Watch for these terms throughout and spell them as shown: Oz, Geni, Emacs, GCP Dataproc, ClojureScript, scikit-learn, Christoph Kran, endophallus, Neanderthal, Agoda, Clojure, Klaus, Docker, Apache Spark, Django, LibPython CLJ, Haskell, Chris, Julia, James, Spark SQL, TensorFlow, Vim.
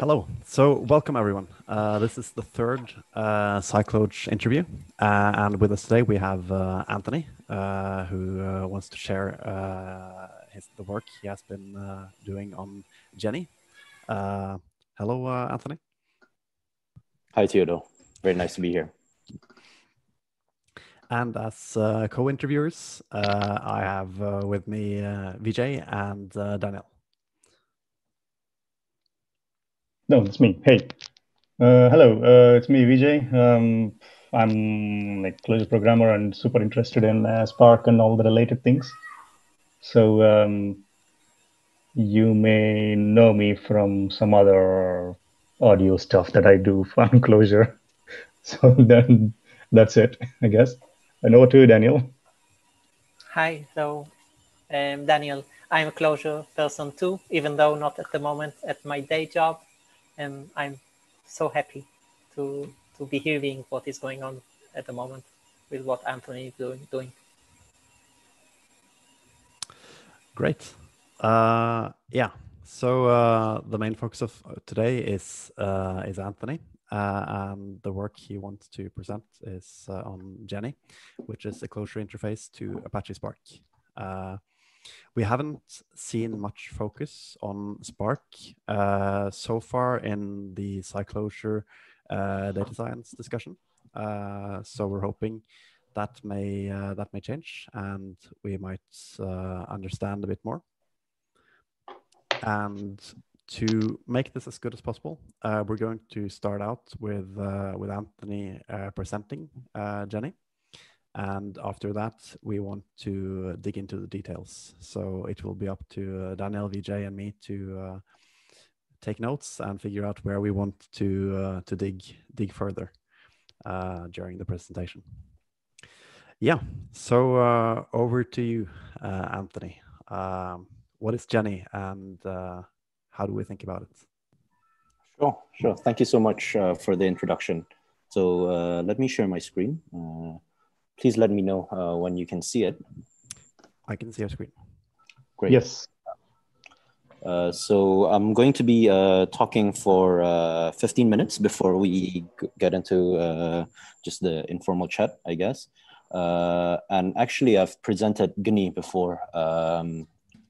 Hello. So welcome, everyone. This is the third Scicloj interview. And with us today, we have Anthony, who wants to share the work he has been doing on Geni. Hello, Anthony. Hi, Theodore. Very nice to be here. And as co-interviewers, I have with me Vijay and Daniel. No, it's me. Hey. Hello, it's me, Vijay. I'm a Clojure programmer and super interested in Spark and all the related things. So you may know me from some other audio stuff that I do on Clojure. So then that's it, I guess. And over to you, Daniel. Hi, so I'm Daniel. I'm a Clojure person too, even though not at the moment at my day job. And I'm so happy to be hearing what is going on at the moment with what Anthony is doing. Great. Yeah. So the main focus of today is Anthony. And the work he wants to present is on Geni, which is a Clojure interface to Apache Spark. We haven't seen much focus on Spark so far in the Scicloj data science discussion. So we're hoping that may change and we might understand a bit more. And to make this as good as possible, we're going to start out with Anthony presenting Geni. And after that, we want to dig into the details. So it will be up to Daniel, Vijay, and me to take notes and figure out where we want to dig further during the presentation. Yeah. So over to you, Anthony. What is Geni, and how do we think about it? Sure. Thank you so much for the introduction. So let me share my screen. Please let me know when you can see it. I can see your screen. Great. Yes. So I'm going to be talking for 15 minutes before we get into just the informal chat, I guess. And actually, I've presented Geni before, I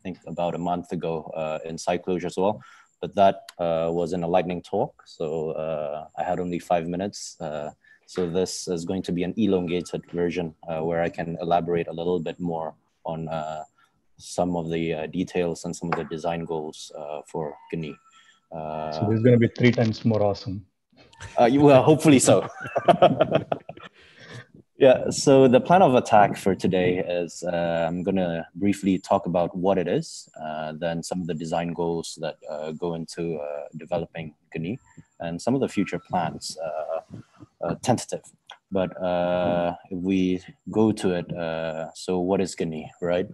think about a month ago in Scicloj as well. But that was in a lightning talk. So I had only 5 minutes. So this is going to be an elongated version where I can elaborate a little bit more on some of the details and some of the design goals for Geni. So this is going to be 3 times more awesome. Well, hopefully so. Yeah, so the plan of attack for today is I'm going to briefly talk about what it is, then some of the design goals that go into developing Geni, and some of the future plans. Tentative, but if we go to it, so what is Geni, right?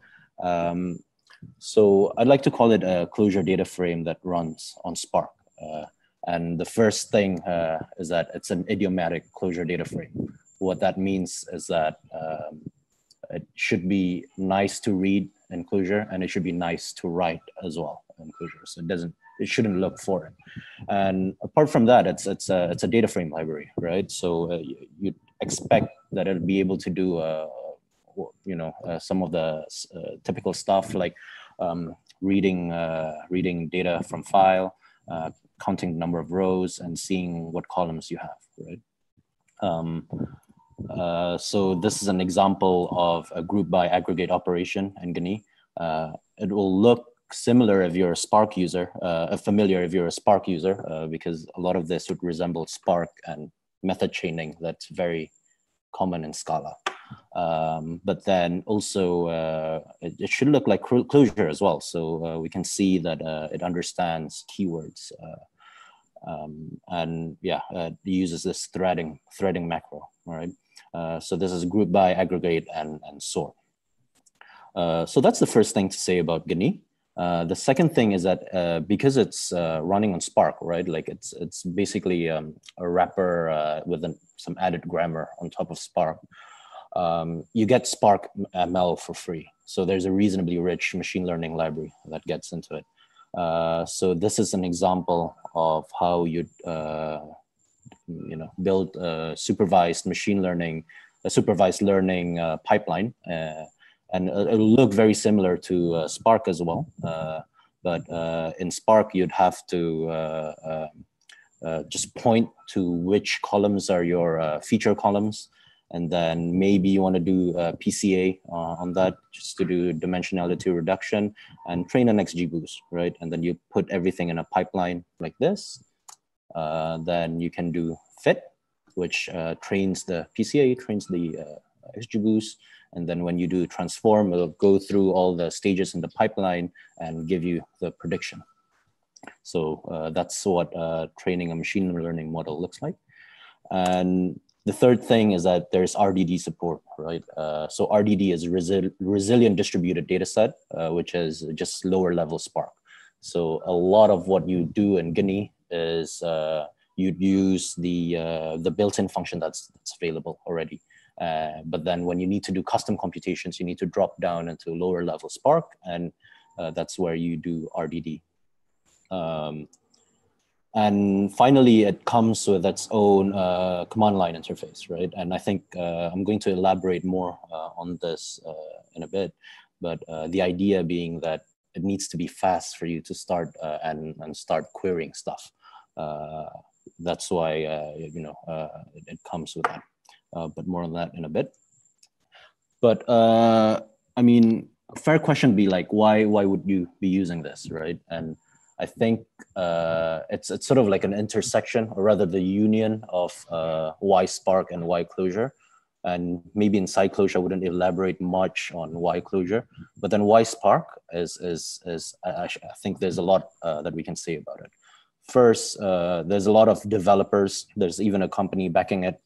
So I'd like to call it a Clojure data frame that runs on Spark. And the first thing is that it's an idiomatic Clojure data frame. What that means is that it should be nice to read in Clojure, and it should be nice to write as well in Clojure. So it shouldn't look foreign. And apart from that, it's a data frame library, right? So you'd expect that it'll be able to do, some of the typical stuff like reading data from file, counting the number of rows, and seeing what columns you have, right? So this is an example of a group by aggregate operation in Geni. It will look similar if you're a Spark user, familiar if you're a Spark user, because a lot of this would resemble Spark and method chaining that's very common in Scala. But then also it should look like Clojure as well. So we can see that it understands keywords and yeah, uses this threading macro, all right? So this is group by, aggregate, and sort. So that's the first thing to say about Geni. The second thing is that because it's running on Spark, right? Like it's basically a wrapper with some added grammar on top of Spark. You get Spark ML for free. So there's a reasonably rich machine learning library that gets into it. So this is an example of how you build a supervised machine learning, a supervised learning pipeline, and it'll look very similar to Spark as well. But in Spark, you'd have to just point to which columns are your feature columns, and then maybe you want to do PCA on that just to do dimensionality reduction and train an XGBoost, right? And then you put everything in a pipeline like this. Then you can do fit, which trains the PCA, trains the XGBoost, and then when you do transform, it'll go through all the stages in the pipeline and give you the prediction. So that's what training a machine learning model looks like. And the third thing is that there's RDD support, right? So RDD is resilient distributed data set, which is just lower level Spark. So a lot of what you do in Geni is you'd use the built-in function that's available already. But then when you need to do custom computations, you need to drop down into lower level Spark, and that's where you do RDD. And finally, it comes with its own command line interface, right? And I think I'm going to elaborate more on this in a bit, but the idea being that it needs to be fast for you to start and start querying stuff. That's why it comes with that, but more on that in a bit. But I mean, a fair question would be like, why would you be using this, right? And I think it's sort of like an intersection, or rather the union of why Spark and why Clojure. And maybe in Scicloj, I wouldn't elaborate much on why Clojure, but then why Spark is I think there's a lot that we can say about it. First, there's a lot of developers. There's even a company backing it,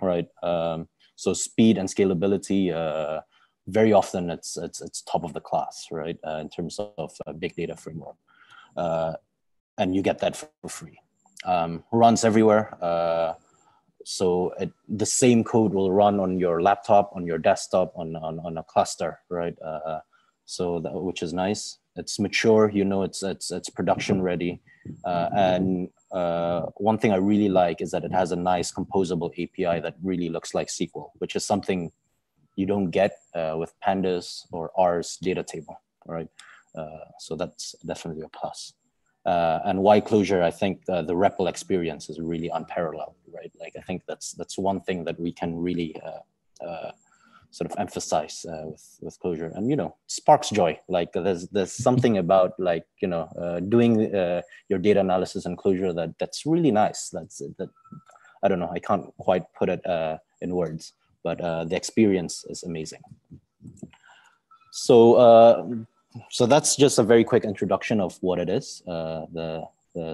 right? So speed and scalability, very often it's top of the class, right? In terms of big data framework. And you get that for free. Runs everywhere. So the same code will run on your laptop, on your desktop, on a cluster, right? So that, which is nice. It's mature, you know, it's production ready. And one thing I really like is that it has a nice composable API that really looks like SQL, which is something you don't get with Pandas or R's data table, right? So that's definitely a plus. And why Clojure? I think the REPL experience is really unparalleled, right? Like I think that's one thing that we can really sort of emphasize with Clojure. And you know, Spark's joy. Like there's something about like doing your data analysis in Clojure that's really nice. That I don't know. I can't quite put it in words, but the experience is amazing. So. So that's just a very quick introduction of what it is. The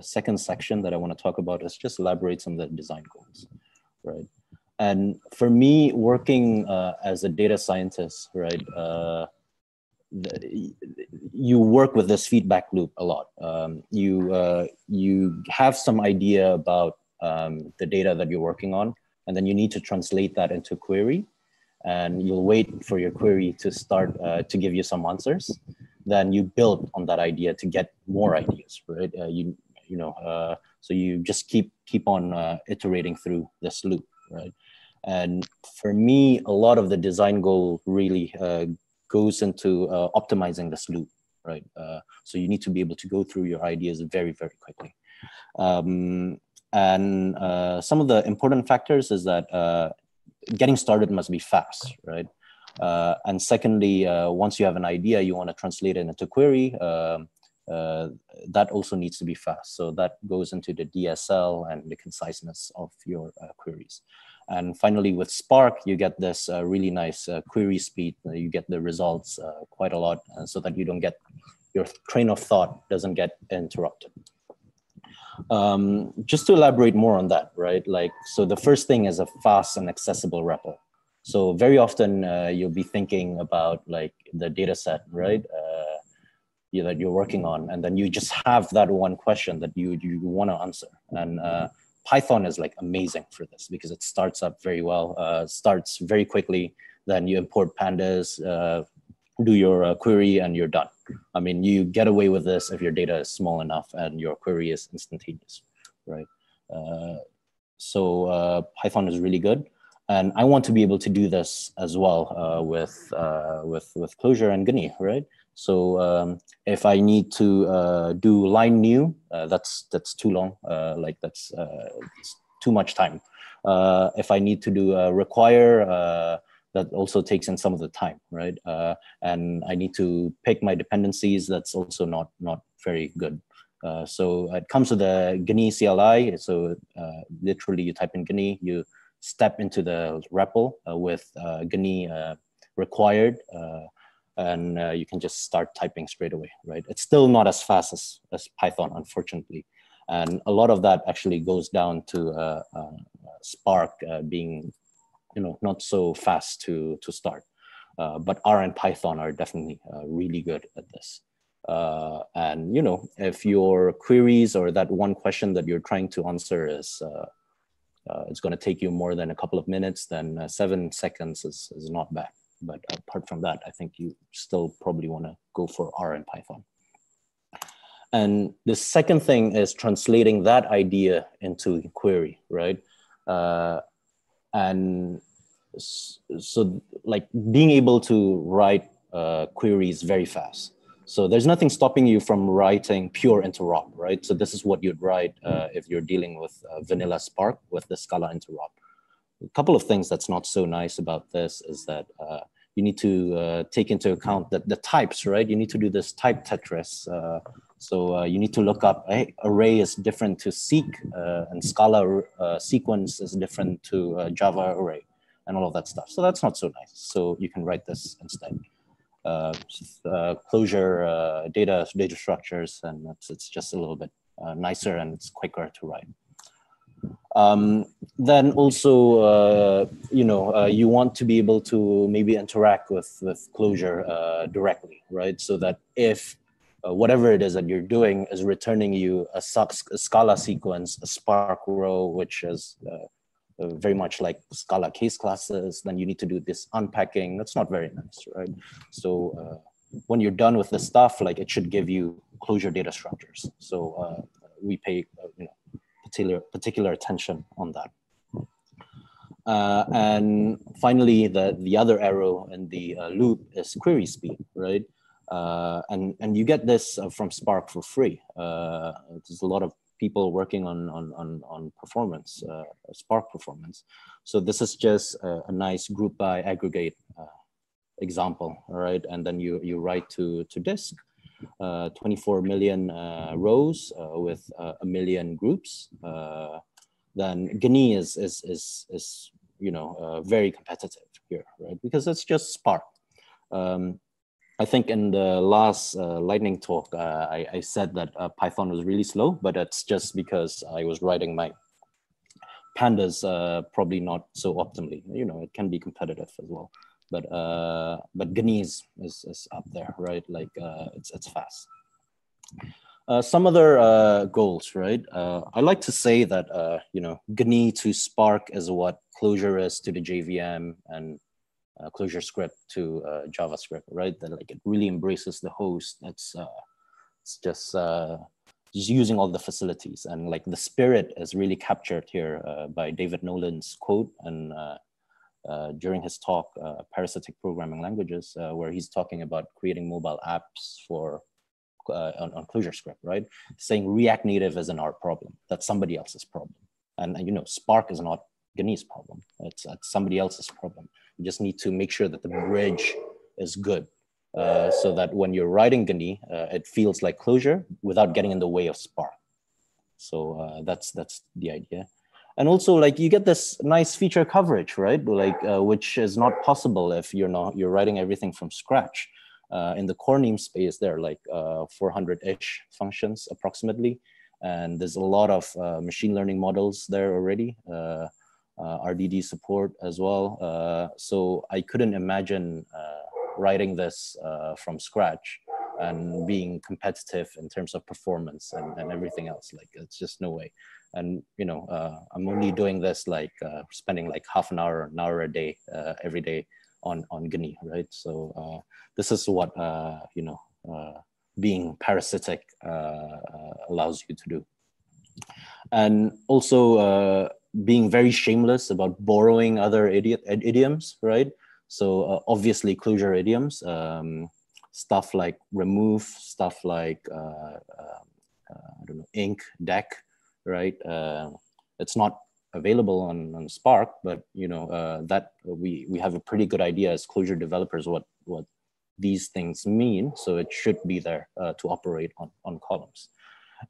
second section that I want to talk about is just elaborates on the design goals, right? And for me, working as a data scientist, right, you work with this feedback loop a lot. You have some idea about the data that you're working on, and then you need to translate that into query. And you'll wait for your query to start to give you some answers. Then you build on that idea to get more ideas, right? So you just keep on iterating through this loop, right? And for me, a lot of the design goal really goes into optimizing this loop, right? So you need to be able to go through your ideas very, very quickly. And some of the important factors is that getting started must be fast, right? And secondly, once you have an idea, you want to translate it into query. That also needs to be fast. So that goes into the DSL and the conciseness of your queries. And finally, with Spark, you get this really nice query speed. You get the results quite a lot, so that you don't get your train of thought doesn't get interrupted. Just to elaborate more on that, right? Like, so the first thing is a fast and accessible REPL. So very often you'll be thinking about like the data set, right? That you're working on, and then you just have that one question that you want to answer. And Python is like amazing for this because it starts up very well, starts very quickly. Then you import pandas, do your query, and you're done, I mean, you get away with this if your data is small enough and your query is instantaneous, right? So Python is really good. And I want to be able to do this as well with Clojure and Geni, right? So if I need to do line new, that's too long, like that's too much time. If I need to do require, that also takes in some of the time, right? And I need to pick my dependencies. That's also not very good. So it comes with the Geni CLI. So literally, you type in Geni, you step into the REPL with Geni required, and you can just start typing straight away, right? It's still not as fast as Python, unfortunately. And a lot of that actually goes down to Spark being, you know, not so fast to start. But R and Python are definitely really good at this. And, you know, if your queries or that one question that you're trying to answer is, it's going to take you more than a couple of minutes, then 7 seconds is not bad. But apart from that, I think you still probably want to go for R and Python. And the second thing is translating that idea into query, right? And so, like, being able to write queries very fast. So there's nothing stopping you from writing pure interop, right? So this is what you'd write if you're dealing with vanilla Spark with the Scala interop. A couple of things that's not so nice about this is that you need to take into account that the types, right? You need to do this type Tetris. So you need to look up, hey, array is different to seek, and Scala sequence is different to Java array, and all of that stuff. So that's not so nice. So you can write this instead. Clojure data structures, and it's just a little bit nicer and it's quicker to write. Then also, you know, you want to be able to maybe interact with Clojure directly, right? So that if whatever it is that you're doing is returning you a Scala sequence, a Spark row, which is very much like Scala case classes, then you need to do this unpacking. That's not very nice, right? So when you're done with the stuff, like, it should give you Clojure data structures. So we pay you know, particular attention on that. And finally, the other arrow in the loop is query speed, right? And you get this from Spark for free. There's a lot of people working on performance, Spark performance. So this is just a nice group by aggregate example, all right? And then you write to disk, 24 million rows with 1 million groups. Then Geni is you know, very competitive here, right? Because it's just Spark. I think in the last lightning talk, I said that Python was really slow, but that's just because I was writing my pandas probably not so optimally. You know, it can be competitive as well, but Geni is up there, right? Like it's fast. Some other goals, right? I like to say that you know, Geni to Spark is what Clojure is to the JVM, and ClojureScript to JavaScript, right? That, like, it really embraces the host. It's just using all the facilities, and, like, the spirit is really captured here by David Nolan's quote, and during his talk, Parasitic Programming Languages, where he's talking about creating mobile apps for on ClojureScript, right? Saying React Native isn't our problem; that's somebody else's problem, and you know, Spark is not Geni's problem. It's somebody else's problem. You just need to make sure that the bridge is good, so that when you're writing Geni, it feels like Clojure without getting in the way of Spark. So that's the idea. And also, like, you get this nice feature coverage, right? Like, which is not possible if you're writing everything from scratch. In the core namespace, there are like 400-ish functions approximately, and there's a lot of machine learning models there already. RDD support as well. So I couldn't imagine writing this from scratch and being competitive in terms of performance and everything else. Like, it's just no way. And, you know, I'm only doing this, like, spending like half an hour a day, every day on Geni, right? So this is what, you know, being parasitic allows you to do. And also being very shameless about borrowing other idioms, right? So obviously Clojure idioms, stuff like remove, stuff like I don't know, ink, deck, right? It's not available on Spark, but you know that we have a pretty good idea as Clojure developers what these things mean, so it should be there to operate on columns.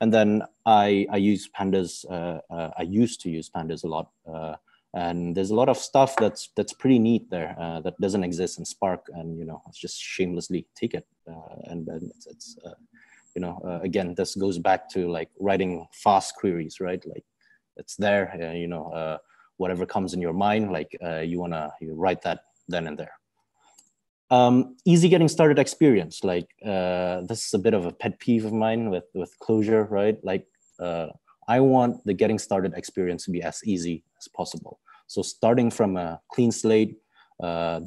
And then I use Pandas. I used to use Pandas a lot, and there's a lot of stuff that's pretty neat there that doesn't exist in Spark, and you know it's just shamelessly take it, and then it's you know again, this goes back to like writing fast queries, right? Like it's there, you know, whatever comes in your mind, like you write that then and there. Easy getting started experience, like this is a bit of a pet peeve of mine with Clojure, right? Like I want the getting started experience to be as easy as possible. So starting from a clean slate,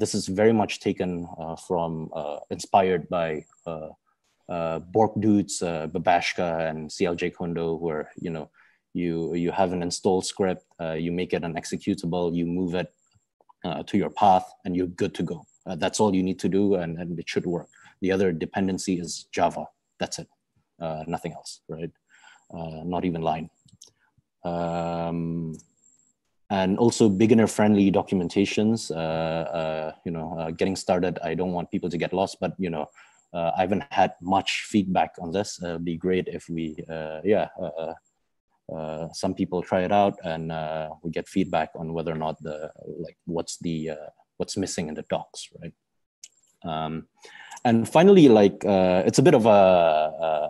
this is very much taken from, inspired by Bork dudes, Babashka and CLJ Kondo, who are, you know, you have an install script, you make it an executable, you move it to your path, and you're good to go. That's all you need to do, and it should work. The other dependency is Java. That's it. Nothing else, right? Not even line. And also beginner-friendly documentations. You know, getting started, I don't want people to get lost, but you know, I haven't had much feedback on this. It'd be great if we, some people try it out, and we get feedback on whether or not the what's missing in the docs, right? And finally, like it's a bit of a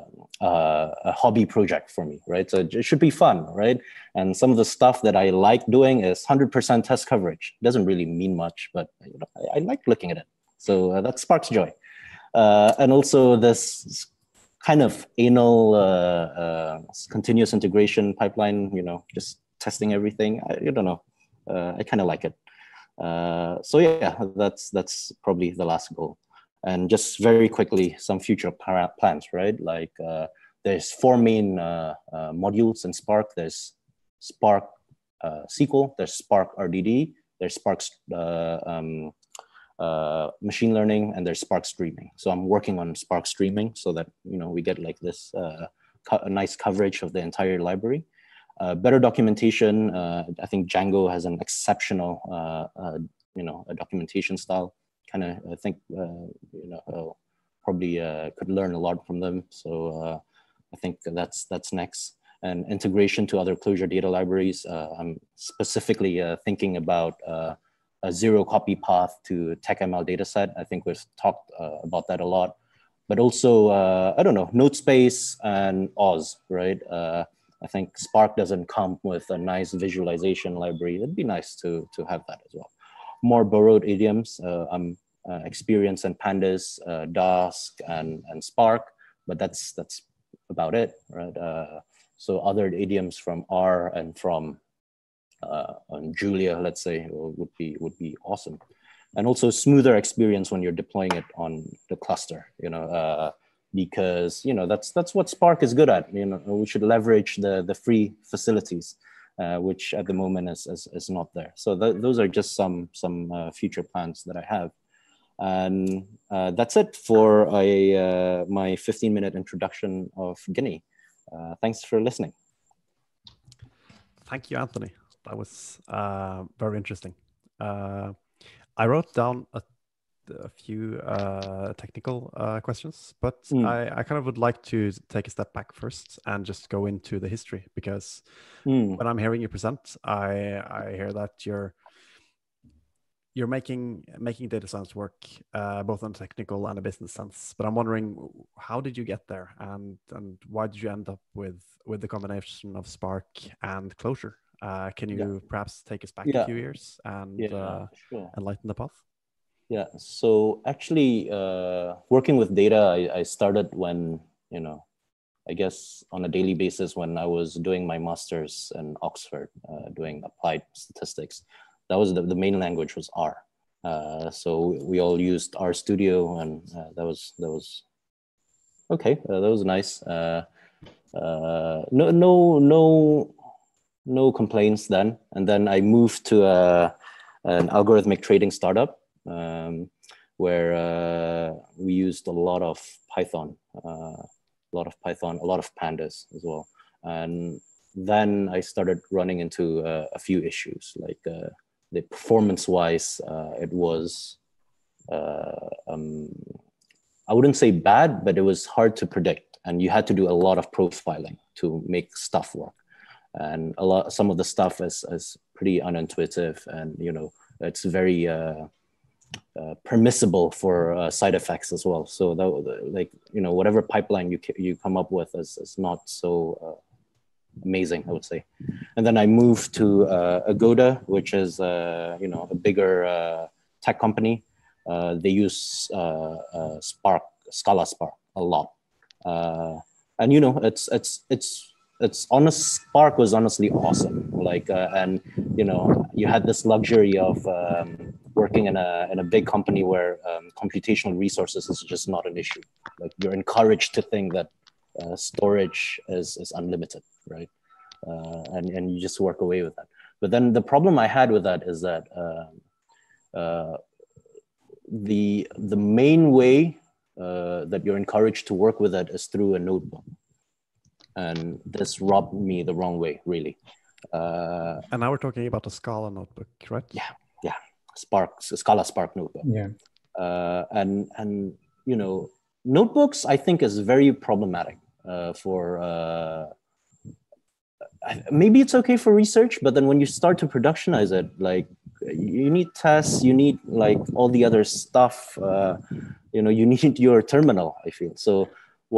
hobby project for me, right? So it should be fun, right? And some of the stuff that I like doing is 100% test coverage. It doesn't really mean much, but you know, I like looking at it. So that's Spark's joy, and also this kind of anal continuous integration pipeline, you know, just testing everything. I don't know. I kind of like it. So yeah, that's probably the last goal. And just very quickly, some future plans, right? Like there's 4 main modules in Spark. There's Spark SQL, there's Spark RDD, there's Spark machine learning, and there's Spark Streaming. So I'm working on Spark Streaming so that, you know, we get like this nice coverage of the entire library. Better documentation. I think Django has an exceptional, you know, a documentation style. Kind of, I think, you know, probably could learn a lot from them. So I think that's next. And integration to other Clojure data libraries. I'm specifically thinking about a 0-copy path to TechML dataset. I think we've talked about that a lot. But also, I don't know, Notespace and Oz, right? I think Spark doesn't come with a nice visualization library. It'd be nice to have that as well. More borrowed idioms. I'm experienced in Pandas, Dask, and Spark, but that's about it, right? So other idioms from R and from on Julia, let's say, would be awesome. And also smoother experience when you're deploying it on the cluster, you know. Because you know that's what Spark is good at. You know, we should leverage the free facilities, which at the moment is not there. So those are just some future plans that I have, and that's it for my 15-minute introduction of Geni. Thanks for listening. Thank you, Anthony. That was very interesting. I wrote down a few technical questions, but I kind of would like to take a step back first and just go into the history, because when I'm hearing you present, I hear that you're making data science work both on technical and a business sense. But I'm wondering, how did you get there, and why did you end up with the combination of Spark and Clojure? Can you perhaps take us back a few years and sure, enlighten the path? Yeah, so actually working with data, I started when, you know, I guess on a daily basis when I was doing my master's in Oxford, doing applied statistics. That was the main language was R. So we all used RStudio, and that was Okay, that was nice. No complaints then. And then I moved to an algorithmic trading startup where we used a lot of Python, a lot of Pandas as well. And then I started running into a few issues, like the performance-wise, it was, I wouldn't say bad, but it was hard to predict. And you had to do a lot of profiling to make stuff work. And some of the stuff is pretty unintuitive, and you know, it's very permissible for side effects as well. So that, like, you know, whatever pipeline you come up with is not so amazing, I would say. And then I moved to Agoda, which is you know, a bigger tech company. They use Scala Spark a lot, and you know, it's honest, Spark was honestly awesome. Like, and you know, you had this luxury of working in a big company where computational resources is just not an issue. Like, you're encouraged to think that storage is unlimited, right? And you just work away with that. But then the problem I had with that is that the main way that you're encouraged to work with it is through a notebook. And this rubbed me the wrong way, really. And now we're talking about the Scala notebook, right? Yeah, yeah, Scala Spark notebook. Yeah, and you know, notebooks I think is very problematic for. Maybe it's okay for research, but then when you start to productionize it, like, you need tests, you need like all the other stuff. You know, you need your terminal, I feel so.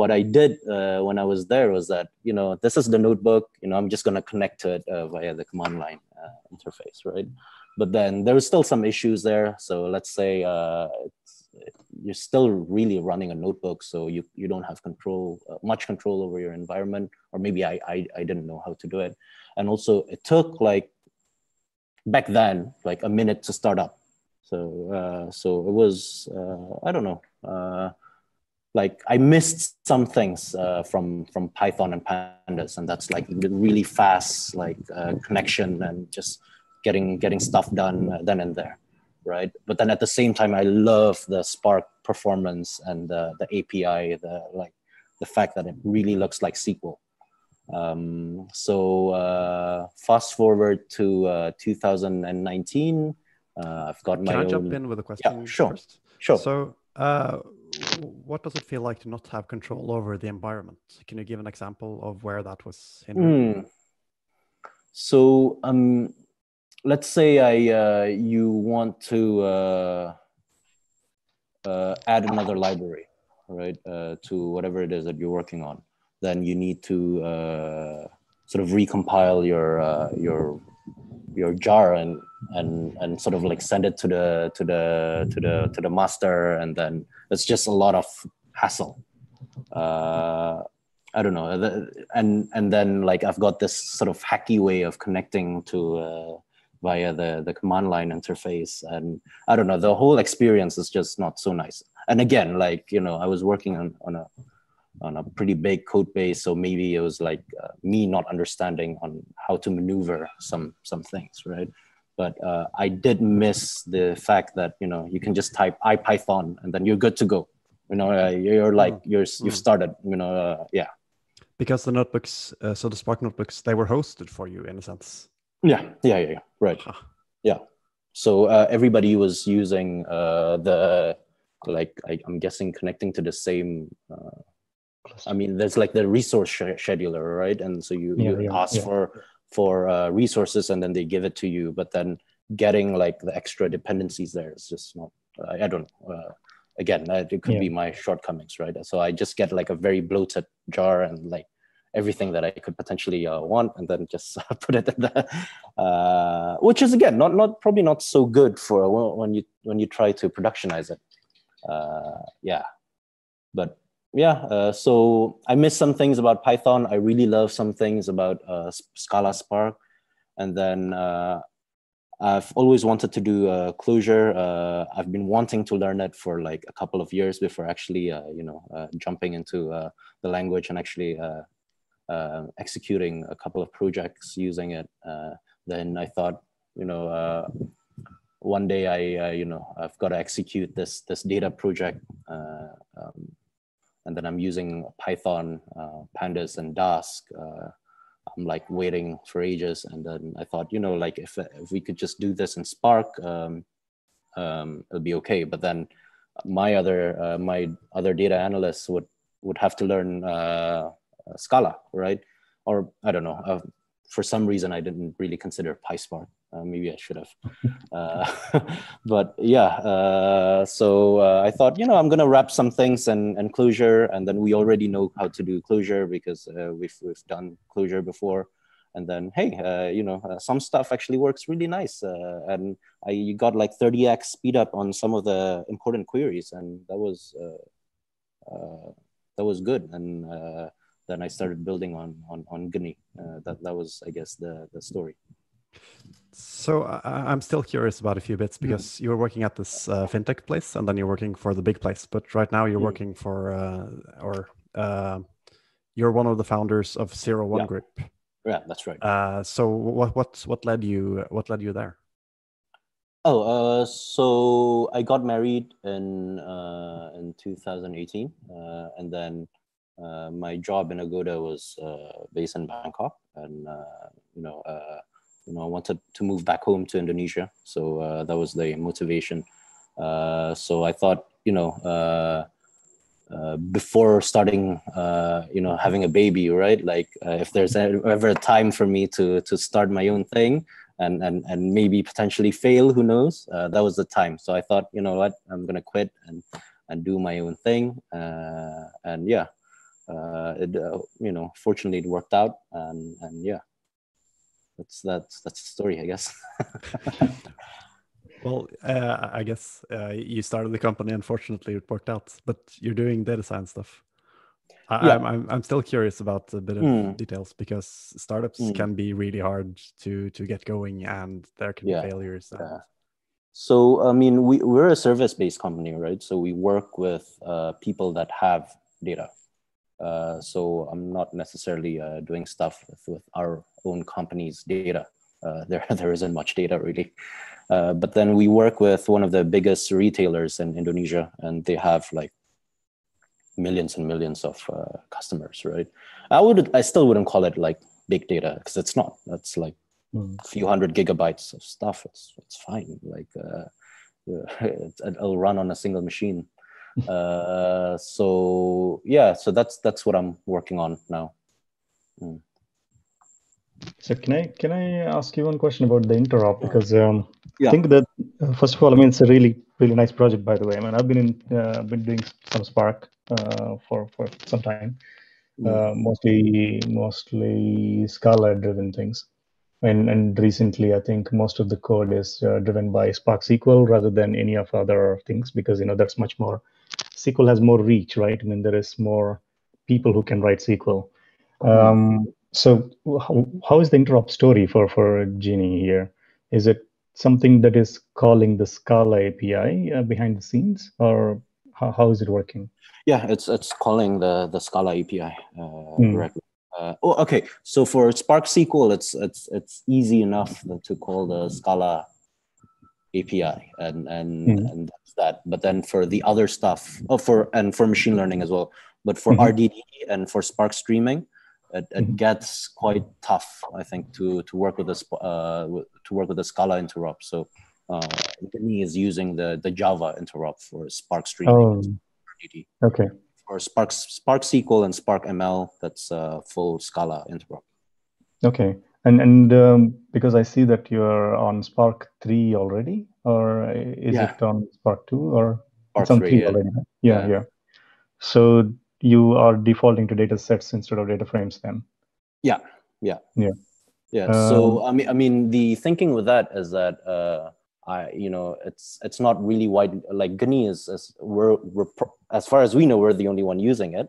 What I did when I was there was that, you know, this is the notebook, you know, I'm just going to connect to it via the command line interface, right? But then there was still some issues there. So let's say you're still really running a notebook, so you don't have much control over your environment, or maybe I didn't know how to do it. And also it took, like, back then, like a minute to start up. So, so it was, I don't know. Like, I missed some things from Python and Pandas, and that's like the really fast, like, connection and just getting stuff done then and there, right? But then at the same time, I love the Spark performance and the API, the fact that it really looks like SQL. So fast forward to 2019, I've got my own. Can I jump in with a question? Yeah, sure, first? Sure. So. What does it feel like to not have control over the environment? Can you give an example of where that was hindered? So let's say you want to add another library, right, to whatever it is that you're working on. Then you need to sort of recompile your jar and sort of like send it to the master, and then it's just a lot of hassle. I don't know, and then, like, I've got this sort of hacky way of connecting to via the command line interface, and I don't know, the whole experience is just not so nice. And again, like, you know, I was working on a pretty big code base, so maybe it was like me not understanding on how to maneuver some things, right? But I did miss the fact that, you know, you can just type IPython and then you're good to go. You know, you're like, you've started, you know, yeah. Because the notebooks, so the Spark notebooks, they were hosted for you in a sense. Yeah, right. Huh. Yeah, so everybody was using I'm guessing connecting to the same, I mean, there's like the resource scheduler, right? And so you ask for resources, and then they give it to you. But then getting like the extra dependencies there is just not. I don't know. Again, it could be my shortcomings, right? So I just get like a very bloated jar and like everything that I could potentially want, and then just put it in there, which is again probably not so good for when you try to productionize it. But. Yeah, so I missed some things about Python. I really love some things about Scala Spark. And then I've always wanted to do Clojure. I've been wanting to learn it for like a couple of years before actually, jumping into the language and actually executing a couple of projects using it. Then I thought, one day I've got to execute this data project, and then I'm using Python, Pandas, and Dask. I'm like waiting for ages, and then I thought, if we could just do this in Spark, it'll be okay. But then my other data analysts would have to learn Scala, right? Or I don't know. For some reason, I didn't really consider PySpark. Maybe I should have. But yeah, I thought, I'm going to wrap some things in Clojure, and then we already know how to do Clojure because we've done Clojure before. And then, hey, some stuff actually works really nice. And you got like 30x speed up on some of the important queries, and that was good. And then I started building on Geni. That was, I guess, the story. So I'm still curious about a few bits, because you were working at this fintech place, and then you're working for the big place. But right now you're working for, you're one of the founders of 01 Group. Yeah, that's right. So what led you there? Oh, so I got married in 2018, and then my job in Agoda was based in Bangkok, and I wanted to move back home to Indonesia, so that was the motivation. So I thought, before starting, having a baby, right? Like, if there's ever a time for me to start my own thing and maybe potentially fail, who knows? That was the time. So I thought, you know what, I'm gonna quit and do my own thing, and yeah, fortunately it worked out, and yeah. That's the story, I guess. Well, I guess you started the company. Unfortunately, it worked out. But you're doing data science stuff. I'm still curious about a bit of details, because startups can be really hard to get going, and there can be failures. Yeah. So I mean, we're a service-based company, right? So we work with people that have data. So I'm not necessarily doing stuff with our own company's data. There isn't much data really. But then we work with one of the biggest retailers in Indonesia, and they have like millions and millions of customers, right? I still wouldn't call it like big data, because it's not. That's like a few hundred gigabytes of stuff. It's fine. Like it'll run on a single machine. So that's what I'm working on now. So can I ask you one question about the interop? Because I think that first of all, I mean, it's a really nice project, by the way. I mean, I've been doing some Spark for some time, mostly Scala driven things, and recently I think most of the code is driven by Spark SQL rather than any of other things, because that's much more. SQL has more reach, right? I mean, there is more people who can write SQL. So how is the interop story for Geni here? Is it something that is calling the Scala API behind the scenes, or how is it working? Yeah, it's calling the Scala API directly. Okay. So for Spark SQL, it's easy enough to call the Scala API, and that's that. But then for the other stuff, for machine learning as well, but for RDD and for Spark Streaming, it gets quite tough, I think, to work with the Scala interop. So Geni is using the Java interop for Spark Streaming. And RDD. Okay. For Spark SQL and Spark ML, that's full Scala interop. Okay. And because I see that you're on Spark 3 already, or is it on Spark 2 or Spark 3 already? Yeah. So you are defaulting to data sets instead of data frames then? Yeah. So I mean, the thinking with that is that it's not really wide. Like Geni is we're as far as we know, we're the only one using it.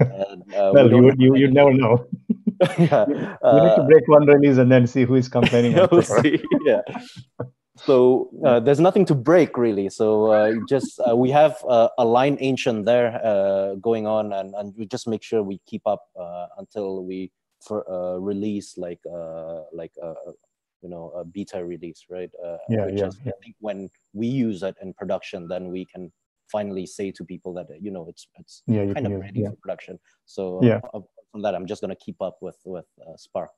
And, well, you never know. We need to break one release and then see who is complaining. We'll see. Yeah. So there's nothing to break really. So just we have a line ancient there going on, and we just make sure we keep up until we release a beta release, right? Is, I think when we use it in production, then we can finally say to people that it's kind of ready for production. So from that, I'm just going to keep up with Spark.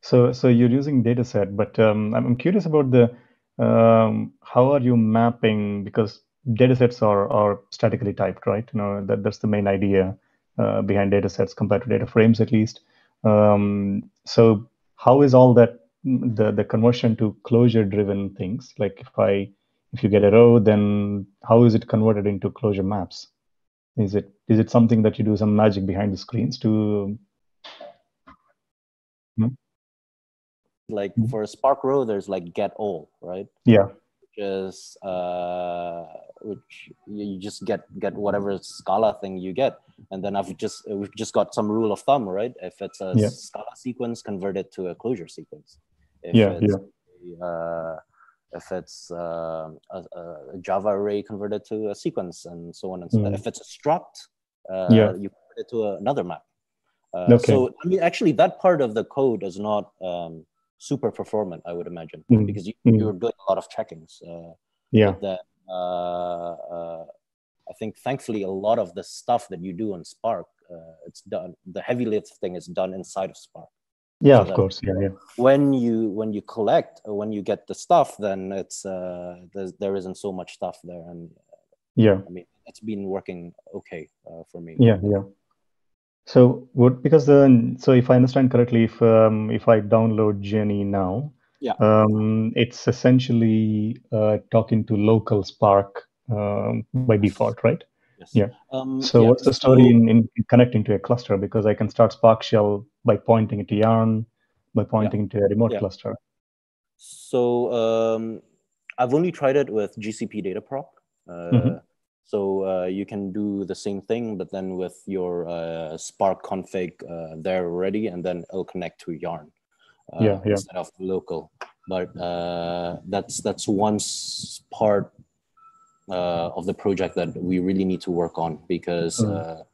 So you're using dataset, but I'm curious about the how are you mapping, because datasets are statically typed, right? That's the main idea behind datasets compared to data frames, at least. So how is all that the conversion to Clojure-driven things? Like if you get a row, then how is it converted into Clojure maps? Is it something that you do some magic behind the screens to? Like for Spark row, there's like get all, right? Yeah. Which you just get whatever Scala thing you get, and then we've just got some rule of thumb, right? If it's a Scala sequence, convert it to a Clojure sequence. If it's a Java array, convert it to a sequence, and so on and so on. If it's a struct, you convert it to another map. So I mean, actually, that part of the code is not super performant, I would imagine, because you're doing a lot of checkings. I think, thankfully, a lot of the stuff that you do on Spark, it's done. The heavy lifting is done inside of Spark. Yeah, so of course. When you collect, when you get the stuff, then it's there isn't so much stuff there, and I mean, it's been working okay for me. So if I understand correctly, if I download Geni now, it's essentially talking to local Spark by default, right? Yes. What's the story in connecting to a cluster? Because I can start Spark Shell by pointing it to Yarn, by pointing to a remote cluster. So I've only tried it with GCP Dataproc. So you can do the same thing, but then with your Spark config there already, and then it'll connect to Yarn instead of local. But that's one part of the project that we really need to work on, because at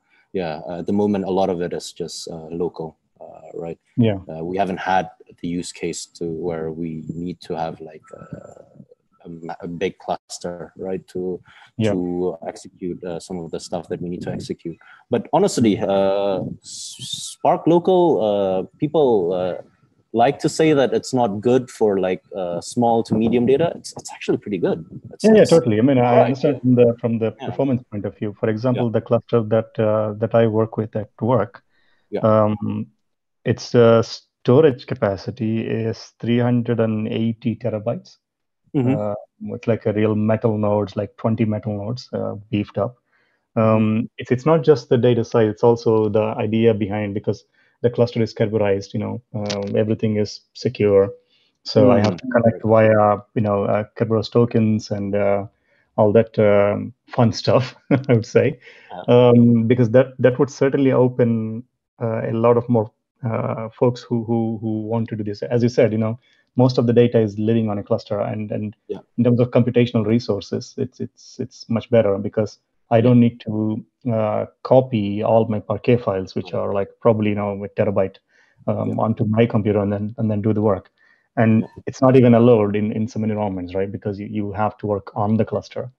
the moment a lot of it is just local, right? We haven't had the use case to where we need to have like a big cluster, right, to execute some of the stuff that we need to execute. But honestly, Spark Local, people like to say that it's not good for like small to medium data. It's actually pretty good. Totally. I mean, I understand from the performance point of view. For example, the cluster that I work with at work, its storage capacity is 380 terabytes. It's like a real metal nodes, like 20 metal nodes beefed up. It's not just the data size, it's also the idea behind, because the cluster is Kerberized, everything is secure. So I have to connect via, Kerberos tokens and all that fun stuff, I would say, because that would certainly open a lot of more folks who want to do this. As you said, most of the data is living on a cluster, and in terms of computational resources, it's much better, because I don't need to copy all my Parquet files, which are like probably a terabyte onto my computer and then do the work. And it's not even allowed in some environments, right? Because you have to work on the cluster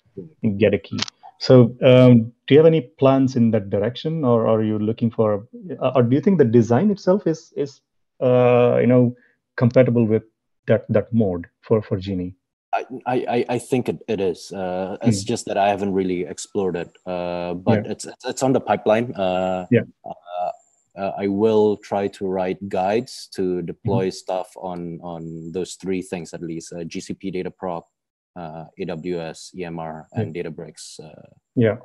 and get a key. So do you have any plans in that direction, or are you looking for, or do you think the design itself is compatible with that mode for Geni? I think it is. It's just that I haven't really explored it, but it's on the pipeline. I will try to write guides to deploy stuff on those three things at least: GCP Dataproc, AWS EMR, and Databricks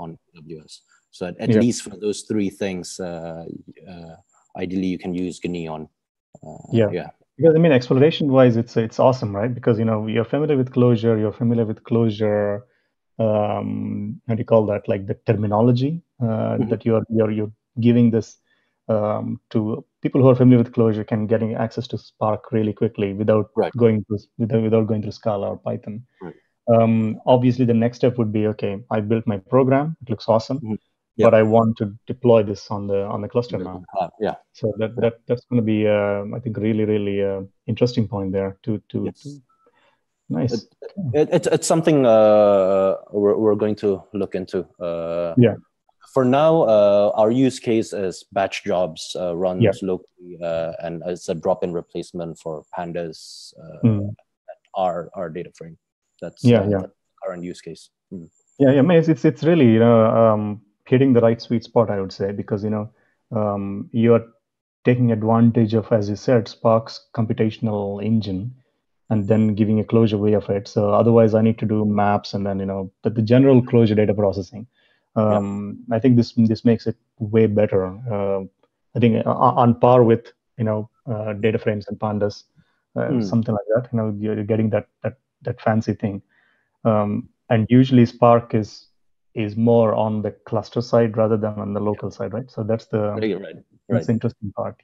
on AWS. So at least for those three things, ideally you can use Geni on. Because, I mean, exploration-wise, it's awesome, right? Because, you're familiar with Clojure, how do you call that? Like the terminology that you're giving this to people who are familiar with Clojure can getting access to Spark really quickly without going through Scala or Python. Right. Obviously, the next step would be, okay, I built my program; it looks awesome, but I want to deploy this on the cluster now. Yeah. So that's going to be, I think, really interesting point there. Nice. It's something we're going to look into. Yeah. For now, our use case is batch jobs runs locally, and it's a drop-in replacement for Pandas our data frame. That's the current use case. I mean, it's really hitting the right sweet spot, I would say, because you're taking advantage of, as you said, Spark's computational engine, and then giving a Clojure way of it. So otherwise, I need to do maps and then the general Clojure data processing. I think this makes it way better. I think on par with data frames and Pandas, something like that. You're getting that fancy thing, and usually Spark is more on the cluster side rather than on the local side, right? So that's the interesting part.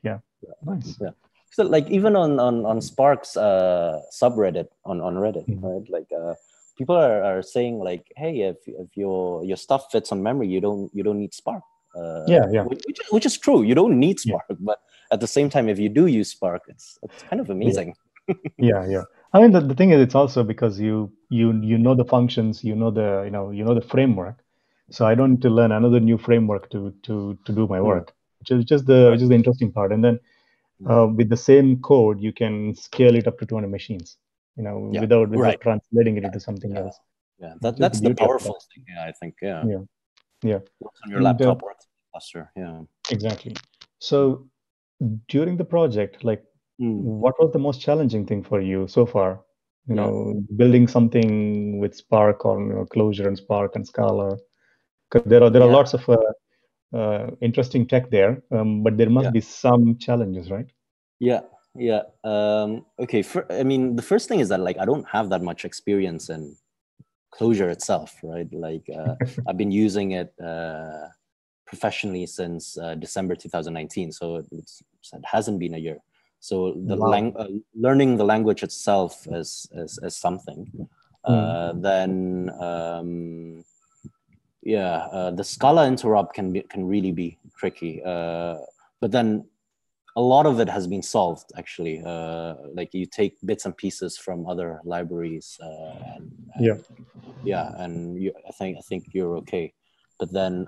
Nice. Yeah. So like even on Spark's subreddit on Reddit, right? Like. People are saying like, hey, if your stuff fits on memory, you don't need Spark. Which is true. You don't need Spark, but at the same time, if you do use Spark, it's kind of amazing. I mean, the thing is, it's also because you know the functions, you know the framework, so I don't need to learn another new framework to do my work, which is the interesting part. And then with the same code, you can scale it up to 200 machines. Without translating it into something else. Yeah, that's the powerful thing. Yeah, I think. Yeah. Works on your laptop, works on the cluster. Yeah. Exactly. So, during the project, like, what was the most challenging thing for you so far? You know, building something with Spark or Clojure and Spark and Scala. Because there are lots of interesting tech there, but there must be some challenges, right? Yeah. Yeah. Okay. I mean, the first thing is that like I don't have that much experience in Clojure itself, right? Like I've been using it professionally since December 2019, so it hasn't been a year. So the learning the language itself is something. Then the Scala interrupt can really be tricky, but then. A lot of it has been solved, actually. Like you take bits and pieces from other libraries, and you, I think you're okay. But then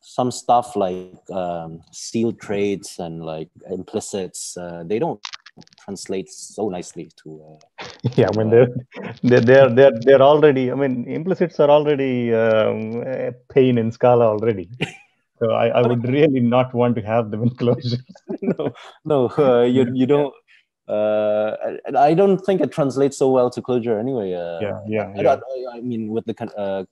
some stuff like sealed trades and like implicits, they don't translate so nicely to. I mean they're already. I mean implicits are already a pain in Scala already. So I would really not want to have them in Clojure. You don't. I don't think it translates so well to Clojure anyway. I mean, with the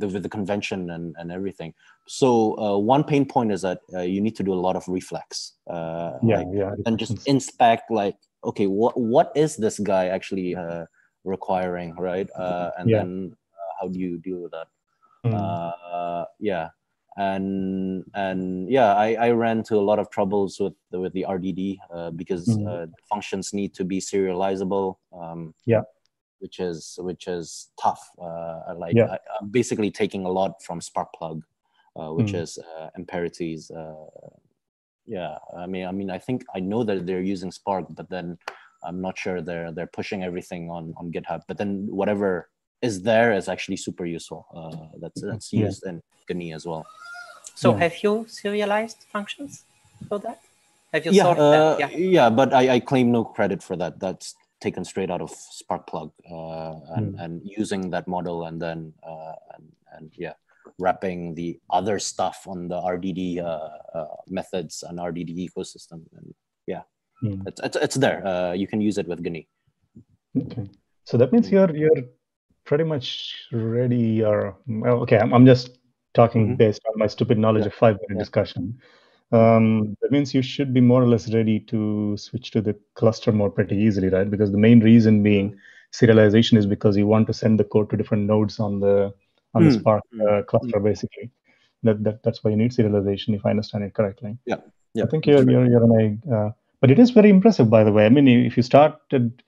with the convention and everything. So one pain point is that you need to do a lot of reflex. And just inspect like, okay, what is this guy actually requiring, right? Then how do you deal with that? I ran into a lot of troubles with the RDD because functions need to be serializable. Which is tough. I'm basically taking a lot from Sparkplug, which is imparities. I mean, I think I know that they're using Spark, but then I'm not sure they're pushing everything on GitHub. But then whatever. Is there is actually super useful. That's used in Geni as well. So have you serialized functions for that? Have you solved that? But I claim no credit for that. That's taken straight out of Sparkplug and using that model and then wrapping the other stuff on the RDD methods and RDD ecosystem. And it's there. You can use it with Geni. Okay, so that means you're pretty much ready, or I'm just talking based on my stupid knowledge of 5-minute discussion. That means you should be more or less ready to switch to the cluster more pretty easily, right? Because the main reason being serialization is because you want to send the code to different nodes on the Spark cluster, basically. That's why you need serialization, if I understand it correctly. Yeah, yeah. I think but it is very impressive, by the way. I mean, if you started,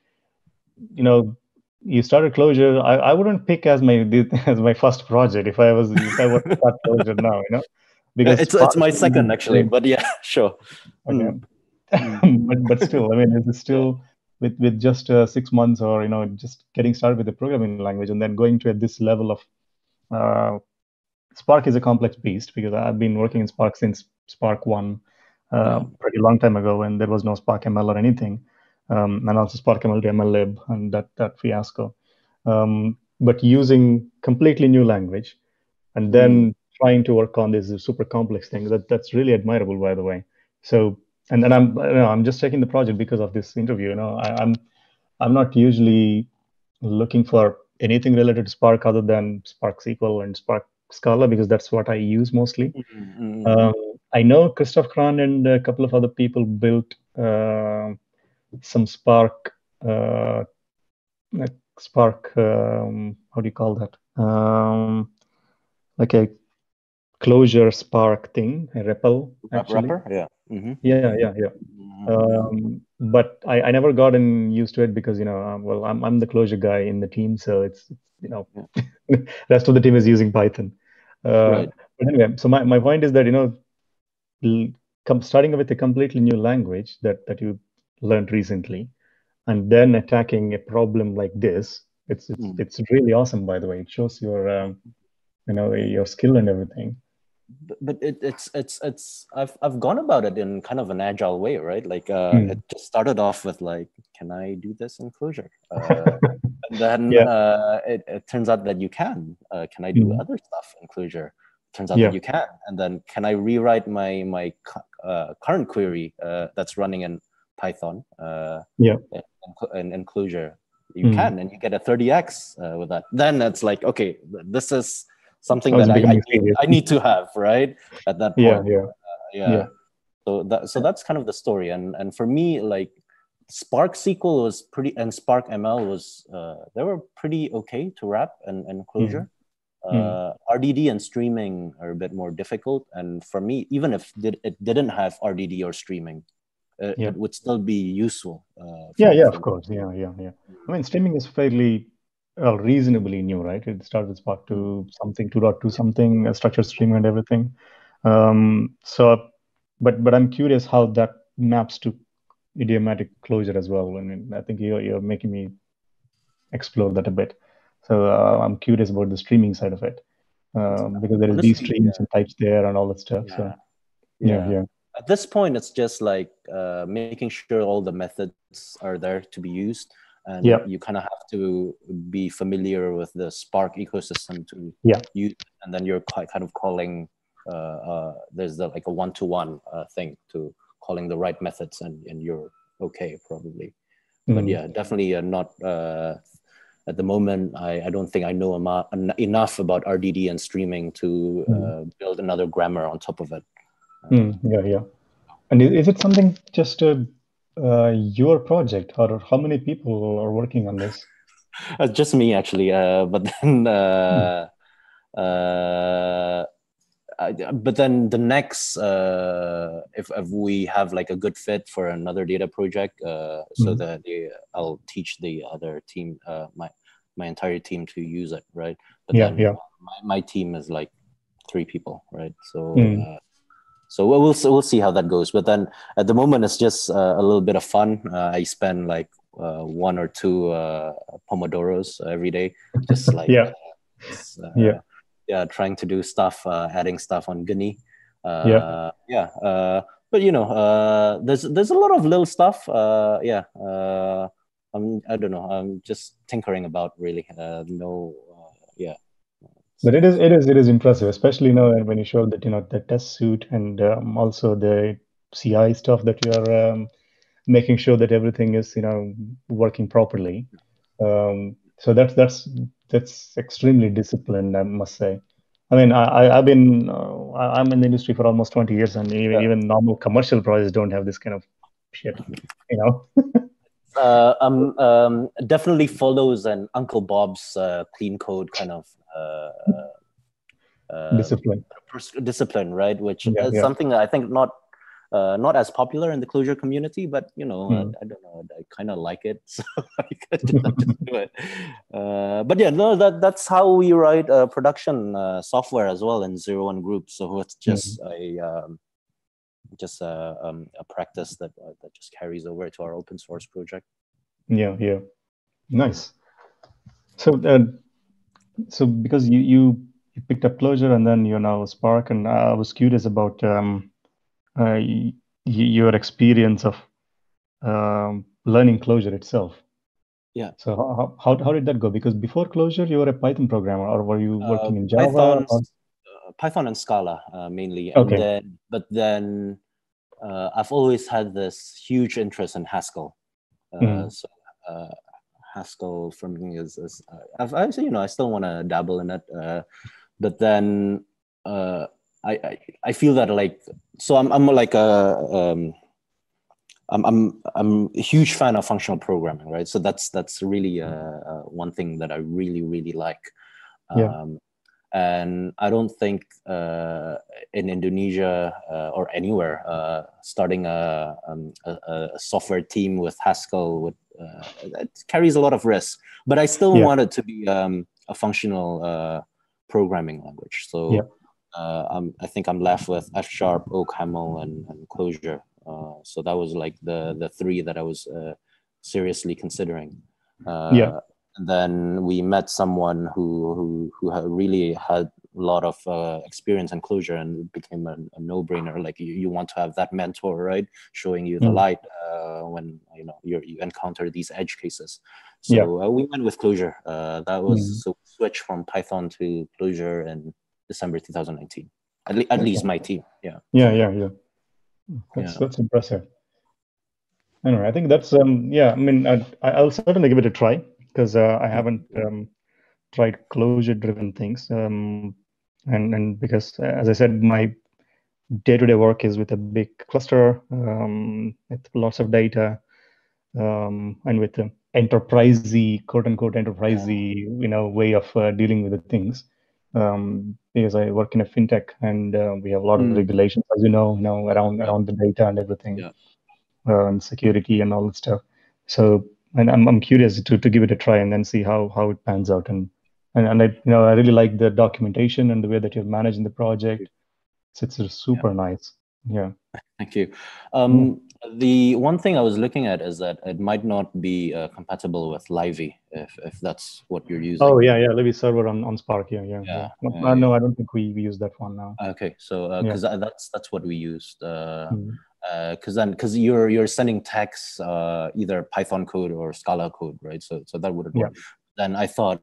Clojure, I wouldn't pick as my first project if I were to start Clojure now, because it's my second actually, but yeah, sure. Okay. But still, I mean, it's still with just 6 months or just getting started with the programming language and then going to at this level of Spark is a complex beast, because I've been working in Spark since Spark 1 pretty long time ago, and there was no Spark ML or anything, and also Spark ML to MLlib and that fiasco. But using completely new language and then trying to work on this super complex thing, that's really admirable, by the way. So, and then I'm just checking the project because of this interview. I'm not usually looking for anything related to Spark other than Spark SQL and Spark Scala, because that's what I use mostly. Mm-hmm. I know Christoph Kran and a couple of other people built some Spark, how do you call that? Like a Clojure Spark thing, a REPL. Wrapper? Yeah. Mm-hmm. Yeah. But I never gotten used to it because I'm the Clojure guy in the team, so it's rest of the team is using Python. Right. But anyway, so my point is that starting with a completely new language that you learned recently, and then attacking a problem like this, it's really awesome. By the way, it shows your your skill and everything. But it's I've gone about it in kind of an agile way, right? Like it just started off with like, can I do this in Clojure? It turns out that you can. Can I do other stuff in Clojure? Turns out that you can. And then, can I rewrite my current query that's running in Python? In Clojure, you can, and you get a 30x with that. Then it's like, okay, this is something that I need to have, right? At that point. Yeah. So that's kind of the story. And for me, like Spark SQL was pretty, and Spark ML was, they were pretty okay to wrap and Clojure. RDD and streaming are a bit more difficult. And for me, even if it didn't have RDD or streaming, it would still be useful. Of course. Yeah. I mean, streaming is fairly... well, reasonably new, right? It started with Spark 2 something, 2.2 something, structured streaming and everything. But I'm curious how that maps to idiomatic Clojure as well. I mean, I think you're making me explore that a bit. So I'm curious about the streaming side of it, because there is these streams and types there and all that stuff. Yeah. So yeah. At this point, it's just like making sure all the methods are there to be used. And you kind of have to be familiar with the Spark ecosystem to use, and then you're kind of calling. There's like a one-to-one thing to calling the right methods, and you're okay probably. But yeah, definitely not at the moment. I don't think I know enough about RDD and streaming to build another grammar on top of it. And is it something just to? Your project, or how many people are working on this? Just me, actually. But then the next, if we have like a good fit for another data project, so that I'll teach the other team, my entire team to use it, right? But my team is like 3 people, right? So. So we'll see how that goes. But then at the moment, it's just a little bit of fun. I spend like 1 or 2 Pomodoros every day, just like trying to do stuff, adding stuff on Geni. But there's a lot of little stuff. I don't know. I'm just tinkering about really. But it is impressive, especially when you showed that the test suite and also the CI stuff that you are making sure that everything is working properly. So that's extremely disciplined, I must say. I mean, I'm in the industry for almost 20 years, and even normal commercial projects don't have this kind of shit, Definitely follows an Uncle Bob's clean code kind of discipline, right? Which is something that I think not as popular in the Clojure community, but you know, I don't know, I kind of like it, so I did not just do it. But yeah, no, that's how we write production software as well in 0-1 groups. So it's just a practice that that just carries over to our open source project. Yeah, yeah, nice. So, so because you picked up Clojure and then you're now Spark, and I was curious about your experience of learning Clojure itself. Yeah. So how did that go? Because before Clojure, you were a Python programmer, or were you working in Java? Python and Scala mainly. Okay. And then, but then I've always had this huge interest in Haskell. So Haskell for me is I still want to dabble in it, but then I feel that like, so I'm a huge fan of functional programming, right? So that's really one thing that I really like. And I don't think in Indonesia or anywhere starting a software team with Haskell would it carries a lot of risk. But I still want it to be a functional programming language. So I think I'm left with F#, OCaml, and Clojure. So that was like the three that I was seriously considering. And then we met someone who really had a lot of experience in Clojure, and it became a no-brainer. Like you want to have that mentor, right? Showing you the light when you encounter these edge cases. So we went with Clojure. That was so switch from Python to Clojure in December 2019. At least my team. That's impressive. I don't know. I think that's I mean, I'll certainly give it a try, because I haven't tried Clojure-driven things, and because, as I said, my day-to-day work is with a big cluster, with lots of data, and with an enterprisey, quote-unquote enterprisey, way of dealing with the things. Because I work in a fintech, and we have a lot of regulations, as you know, around the data and everything, and security and all that stuff. So. And I'm curious to give it a try and then see how it pans out. And I I really like the documentation and the way that you're managing the project. So it's super nice. Yeah. Thank you. The one thing I was looking at is that it might not be compatible with Livy if that's what you're using. Oh yeah, Livy server on Spark. No, I don't think we use that one now. Okay, so because that's what we used. Because you're sending text, either Python code or Scala code, right? So that wouldn't work. Then I thought,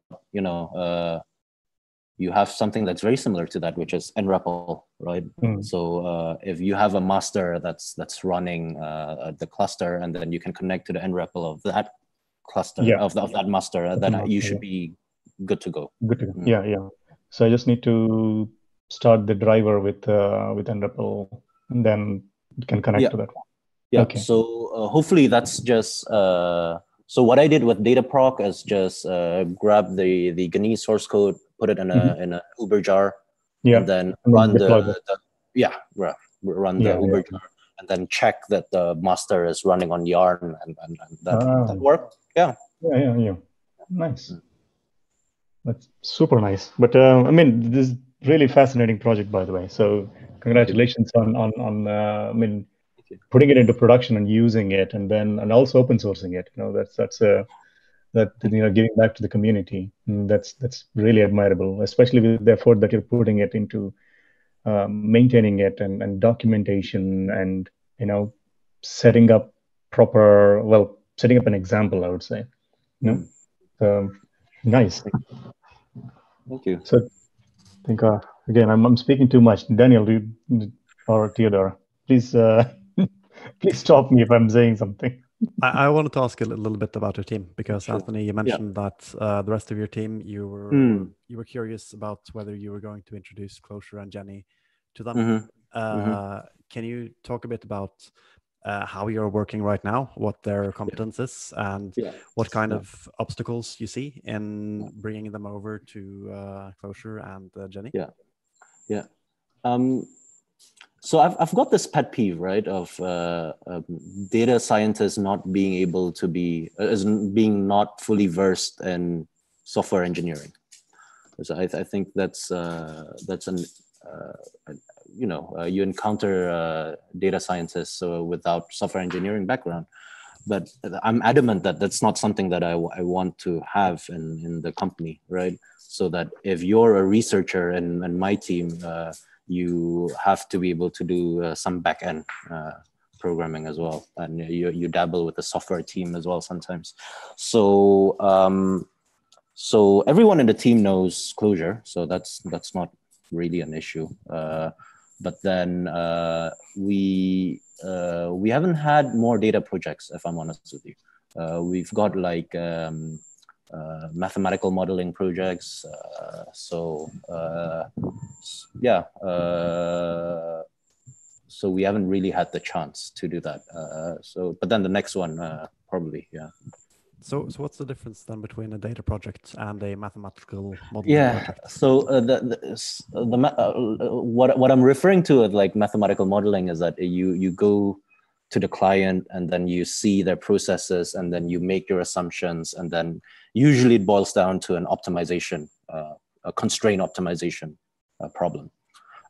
you have something that's very similar to that, which is NREPL, right? So if you have a master that's running the cluster, and then you can connect to the NREPL of that cluster of that master, then you should be good to go. Good to go. So I just need to start the driver with NREPL, and then can connect to that one. So hopefully that's just so what I did with Dataproc is just grab the Geni source code, put it in a in a Uber jar, and then run the Uber jar, and then check that the master is running on Yarn, and that worked. Nice. That's super nice. But I mean, this is really fascinating project, by the way. So congratulations on putting it into production and using it, and also open sourcing it. That's giving back to the community. That's really admirable, especially with the effort that you're putting it into maintaining it and documentation, and setting up setting up an example, I would say. Nice. Thank you. So I think again, I'm speaking too much. Daniel, or Theodore, please please stop me if I'm saying something. I wanted to ask a little bit about your team, because Anthony, you mentioned that the rest of your team, you were curious about whether you were going to introduce Clojure and Geni to them. Can you talk a bit about how you're working right now, what their competence is, and what kind of obstacles you see in bringing them over to Clojure and Geni? Yeah. Yeah. So I've got this pet peeve, right, of data scientists not being able to be, being not fully versed in software engineering. So I think that's an, you know, you encounter data scientists without software engineering background, but I'm adamant that that's not something that I want to have in the company, right? So that if you're a researcher and my team, you have to be able to do some back-end programming as well. And you dabble with the software team as well sometimes. So so everyone in the team knows Clojure, so that's not really an issue. But then we haven't had more data projects, if I'm honest with you. We've got like mathematical modeling projects. So we haven't really had the chance to do that. But then the next one, probably, yeah. So what's the difference then between a data project and a mathematical modeling project? Yeah, so what I'm referring to as like mathematical modeling is that you go to the client and then you see their processes and then you make your assumptions, and then usually it boils down to an optimization, a constraint optimization problem.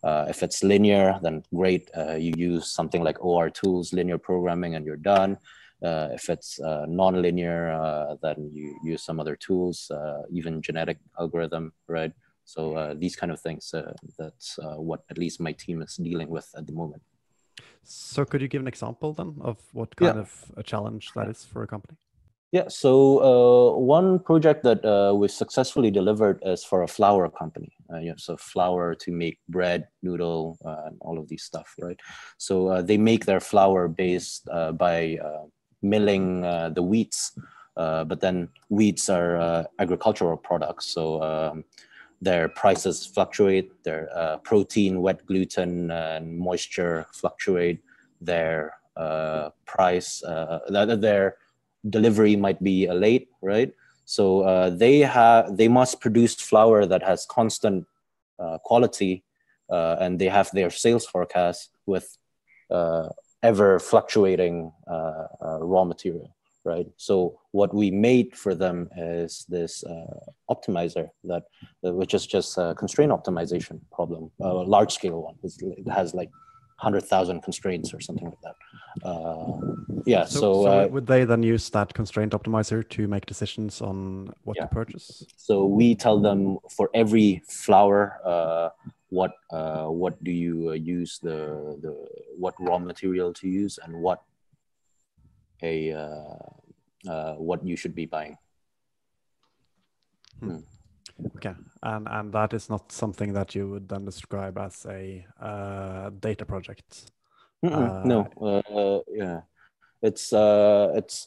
If it's linear, then great, you use something like OR tools, linear programming, and you're done. If it's non-linear, then you use some other tools, even genetic algorithm, right? So these kind of things, that's what at least my team is dealing with at the moment. So could you give an example then of what kind of a challenge that is for a company? Yeah, so one project that we've successfully delivered is for a flour company. You know, so flour to make bread, noodle, and all of these stuff, right? So they make their flour based by milling the wheats, but then wheats are agricultural products. So their prices fluctuate, their protein, wet gluten, and moisture fluctuate, their price, their delivery might be late, right? So they must produce flour that has constant quality, and they have their sales forecast with ever fluctuating raw material, right? So what we made for them is this optimizer which is just a constraint optimization problem, a large scale one. It has like 100,000 constraints or something like that. Yeah. So would they then use that constraint optimizer to make decisions on what to purchase? So we tell them for every flour, what do you use what raw material to use, and what you should be buying. Hmm. Okay, and that is not something that you would then describe as a data project. No, yeah, it's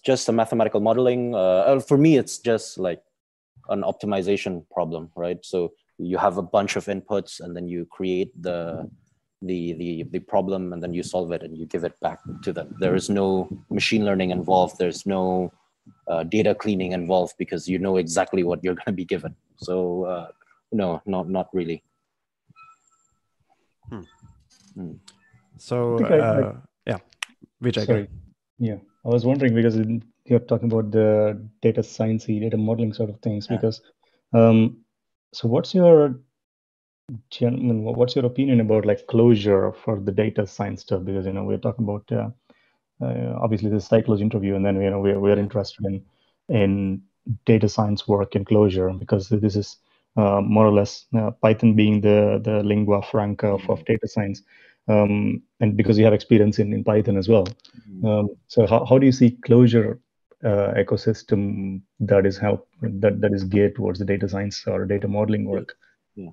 just a mathematical modeling. For me, it's just like an optimization problem, right? So you have a bunch of inputs, and then you create the problem, and then you solve it, and you give it back to them. There is no machine learning involved. There's no data cleaning involved, because you know exactly what you're going to be given. So no, not really. Hmm. Hmm. So yeah, Vijay. Sorry. Yeah, I was wondering, because you're talking about the data science, data modeling sort of things. Yeah. Because so what's your opinion about like Clojure for the data science stuff? Because you know we're talking about obviously this Scicloj interview, and then you know we're interested in data science work in Clojure, because this is more or less Python being the lingua franca of data science, and because you have experience in Python as well. So how do you see Clojure ecosystem that is geared towards the data science or data modeling work? Yeah.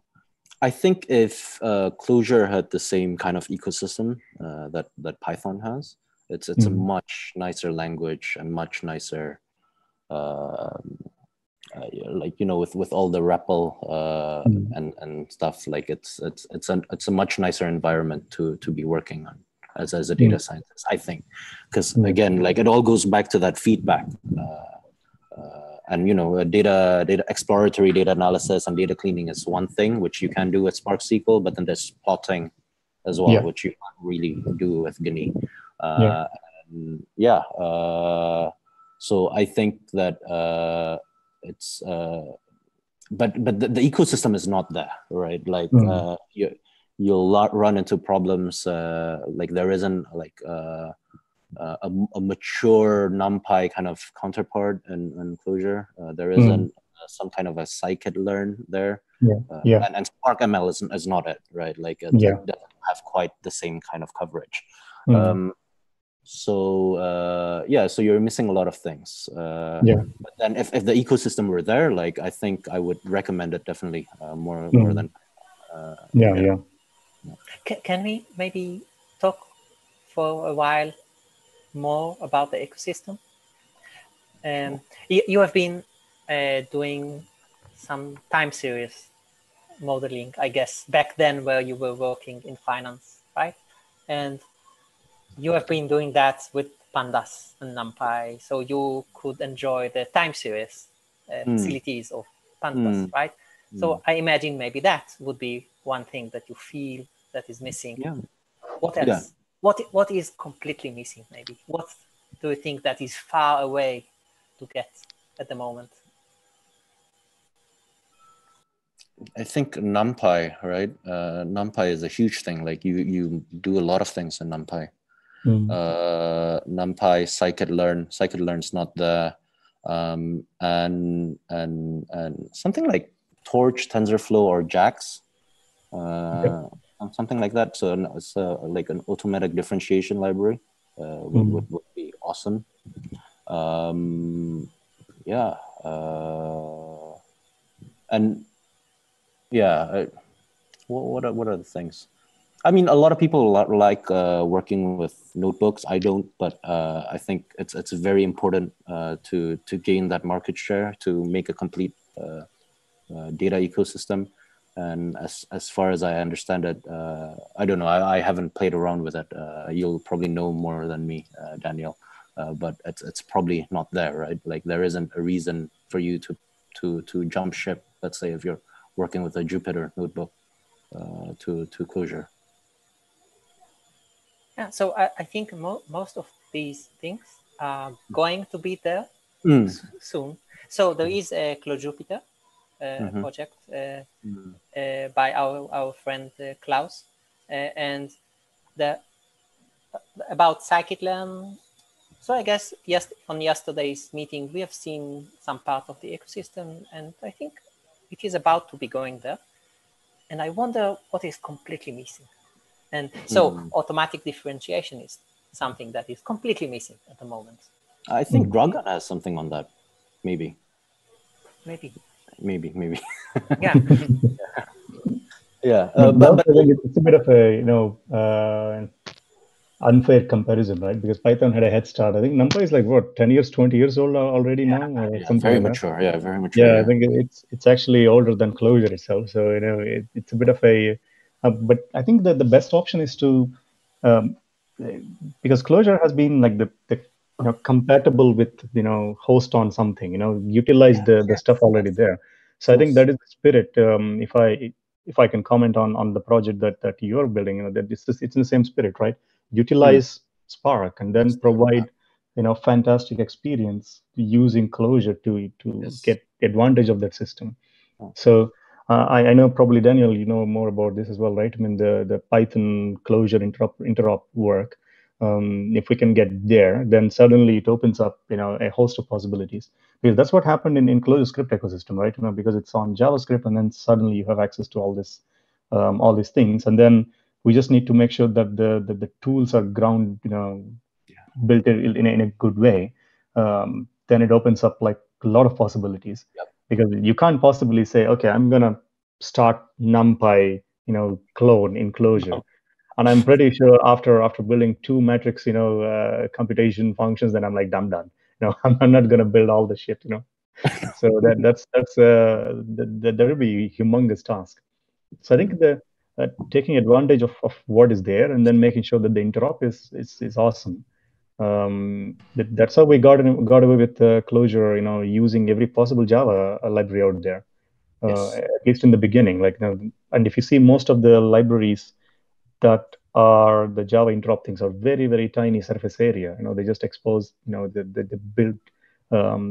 I think if Clojure had the same kind of ecosystem that Python has, it's a much nicer language and much nicer. Like you know, with all the REPL and stuff, like it's a much nicer environment to be working on as a data scientist, I think, because again, like it all goes back to that feedback And, you know, data exploratory data analysis and data cleaning is one thing, which you can do with Spark SQL, but then there's plotting as well, which you can't really do with Geni. So I think that it's, but the ecosystem is not there, right? Like you'll run into problems, like there isn't like a mature NumPy kind of counterpart in Clojure. There isn't some kind of a scikit-learn there. And Spark ML is not it, right? Like it doesn't have quite the same kind of coverage. So you're missing a lot of things. But then if the ecosystem were there, like I think I would recommend it definitely more than. Can we maybe talk for a while more about the ecosystem? You have been doing some time series modeling, I guess, back then where you were working in finance, right? And you have been doing that with Pandas and NumPy, so you could enjoy the time series facilities of Pandas, right? So I imagine maybe that would be one thing that you feel that is missing. What else? What is completely missing, maybe? What do you think that is far away to get at the moment? I think NumPy, right? NumPy is a huge thing. Like you do a lot of things in NumPy. NumPy, scikit-learn's not there, and something like Torch, TensorFlow, or JAX, something like that. So it's like an automatic differentiation library would be awesome. What are the things? I mean, a lot of people like working with notebooks. I don't, but I think it's very important to gain that market share, to make a complete data ecosystem. And as far as I understand it, I don't know. I haven't played around with it. You'll probably know more than me, Daniel. But it's probably not there, right? Like there isn't a reason for you to jump ship. Let's say if you're working with a Jupyter notebook to Clojure. Yeah, so I think most of these things are going to be there soon. So there is a ClojureScript project by our friend Klaus, and about scikit-learn. So I guess on yesterday's meeting we have seen some part of the ecosystem, and I think it is about to be going there. And I wonder what is completely missing. And so automatic differentiation is something that is completely missing at the moment. I think Dragan has something on that, maybe. Maybe. But I think it's a bit of a, unfair comparison, right? Because Python had a head start. I think NumPy is like, what, 10 years, 20 years old already now? Very mature. Yeah, I think it's actually older than Clojure itself. So, it's a bit of a... but I think that the best option is to... because Clojure has been like the compatible with, host on something, utilize the stuff already there. So I think that is the spirit. If I can comment on the project that you're building, that it's in the same spirit, right? Utilize Spark and then provide, fantastic experience using Clojure to get advantage of that system. So I know probably Daniel, you know more about this as well, right? I mean the Python Clojure interop work. If we can get there, then suddenly it opens up, a host of possibilities. Because that's what happened in ClojureScript ecosystem, right? Because it's on JavaScript, and then suddenly you have access to all these things, and then we just need to make sure that the tools are ground, built in a good way. Then it opens up like a lot of possibilities, because you can't possibly say, okay, I'm gonna start NumPy, clone in Clojure. And I'm pretty sure after building two metrics, computation functions, then I'm like, I'm done. I'm not gonna build all the shit, So that will be a humongous task. So I think the taking advantage of what is there and then making sure that the interop is awesome. That's how we got away with Clojure, you know, using every possible Java library out there, at least in the beginning. Like, you know, and if you see, most of the libraries that are the Java interop things are very tiny surface area. You know, they just expose, you know, they build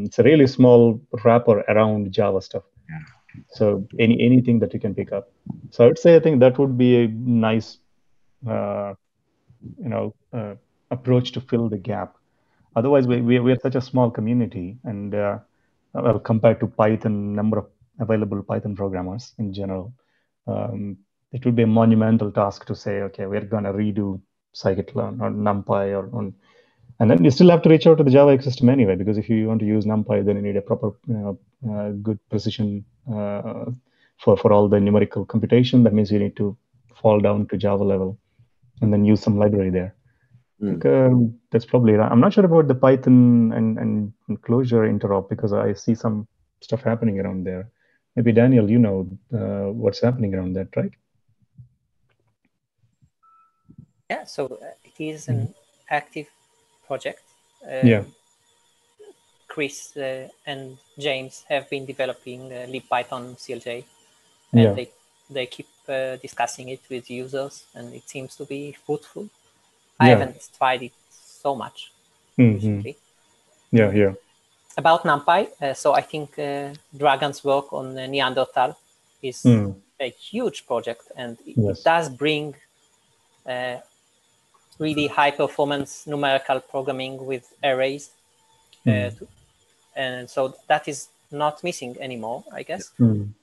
it's a really small wrapper around Java stuff. Yeah. So anything that you can pick up. So I would say I think that would be a nice, you know, approach to fill the gap. Otherwise, we are such a small community, and well, compared to Python, number of available Python programmers in general, it would be a monumental task to say, okay, we're going to redo scikit-learn or NumPy, and then you still have to reach out to the Java ecosystem anyway, because if you want to use NumPy, then you need a proper, you know, good precision for all the numerical computation. That means you need to fall down to Java level and then use some library there. I think, that's probably right. I'm not sure about the Python and Clojure interop, because I see some stuff happening around there. Maybe Daniel, you know what's happening around that, right? Yeah, so it is an active project. Chris and James have been developing LibPython CLJ, and they keep discussing it with users, and it seems to be fruitful. I haven't tried it so much. About NumPy, so I think Dragan's work on Neanderthal is a huge project, and it, it does bring really high performance numerical programming with arrays. And so that is not missing anymore, I guess.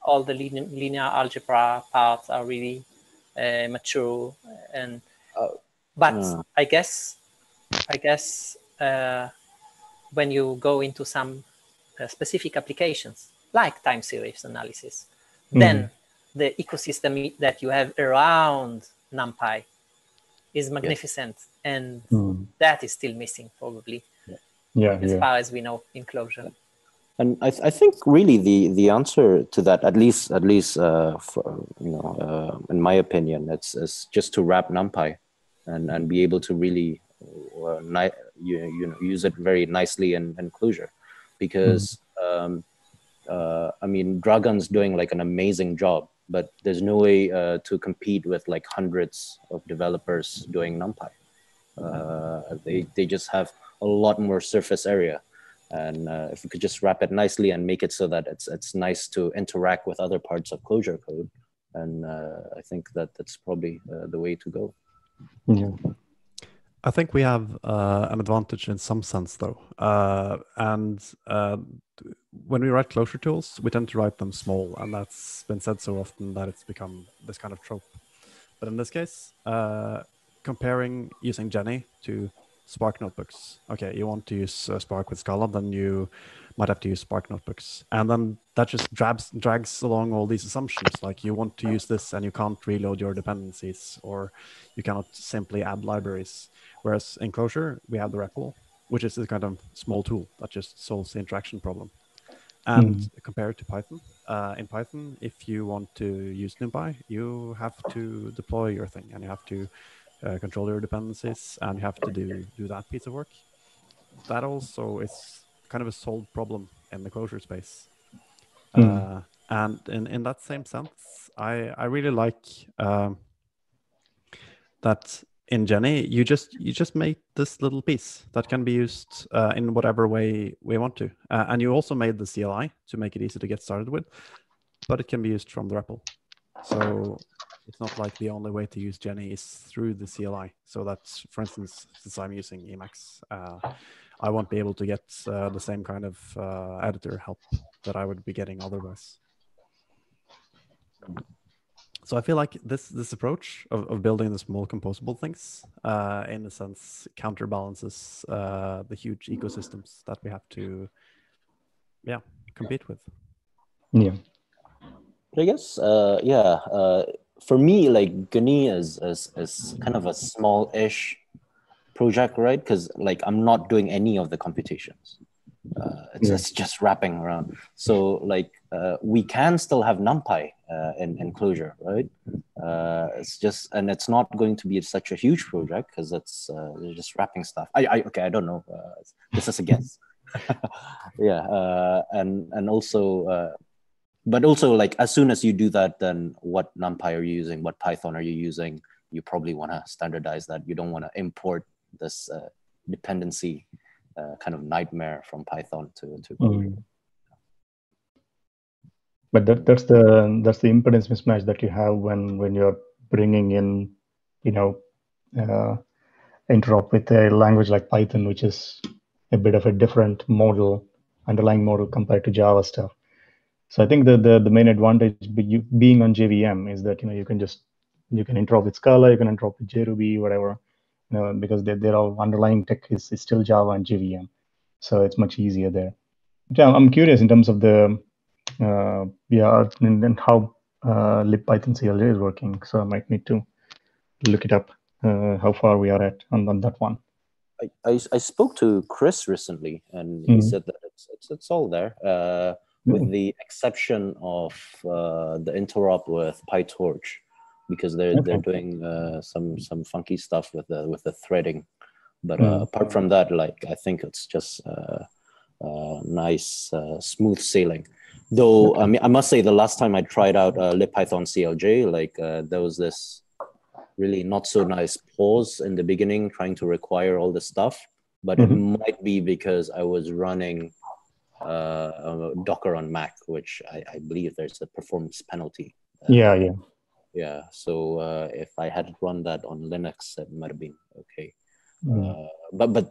All the linear algebra parts are really mature, and but I guess when you go into some specific applications like time series analysis, then the ecosystem that you have around NumPy is magnificent, and that is still missing probably as far as we know in Clojure. And I think really the answer to that, at least for, you know, in my opinion, it's just to wrap NumPy. And be able to really use it very nicely in Clojure, because I mean, Dragan's doing like an amazing job, but there's no way to compete with like hundreds of developers doing NumPy. They just have a lot more surface area, and if we could just wrap it nicely and make it so that it's nice to interact with other parts of Clojure code, and I think that's probably the way to go. I think we have an advantage in some sense, though. When we write Clojure tools, we tend to write them small, and that's been said so often that it's become this kind of trope. But in this case, comparing using Geni to Spark notebooks. Okay, you want to use Spark with Scala, then you might have to use Spark notebooks, and then that just drags along all these assumptions. Like, you want to use this, and you can't reload your dependencies, or you cannot simply add libraries. Whereas in Clojure, we have the REPL, which is this kind of small tool that just solves the interaction problem. And compared to Python, in Python, if you want to use NumPy, you have to deploy your thing, and you have to control your dependencies, and you have to do that piece of work. That also is kind of a solved problem in the Clojure space. And in that same sense, I really like that in Geni, you just made this little piece that can be used in whatever way we want to. And you also made the CLI to make it easy to get started with, but it can be used from the REPL. So it's not like the only way to use Geni is through the CLI. So that's, for instance, since I'm using Emacs, I won't be able to get the same kind of editor help that I would be getting otherwise. So I feel like this approach of building the small composable things, in a sense, counterbalances the huge ecosystems that we have to, compete with. Yeah. I guess, for me, like, Geni is kind of a small-ish project, right? Because, like, I'm not doing any of the computations. It's just wrapping around. So like we can still have NumPy in Clojure, right? It's just, and it's not going to be such a huge project because it's just wrapping stuff. Okay, I don't know. This is a guess. Yeah, and also, but also like as soon as you do that, then what NumPy are you using? What Python are you using? You probably want to standardize that. You don't want to import this dependency kind of nightmare from Python to Clojure. But that's the impedance mismatch that you have when you're bringing in, you know, interop with a language like Python, which is a bit of a different model, underlying model compared to Java stuff. So I think the main advantage being on JVM is that, you know, you can interop with Scala, you can interop with JRuby, whatever, you know, because they're all underlying tech is still Java and JVM, so it's much easier there. But yeah, I'm curious in terms of the and how LibPython CLJ is working. So I might need to look it up, how far we are at on that one. I spoke to Chris recently, and he said that it's all there, with the exception of the interop with PyTorch, because they're doing some funky stuff with the threading. But apart from that, like I think it's just nice, smooth sailing. Though, I mean, I must say the last time I tried out LibPython CLJ, like there was this really not so nice pause in the beginning trying to require all this stuff, but it might be because I was running Docker on Mac, which I believe there's a performance penalty. Yeah. So if I had run that on Linux, it might have been okay. But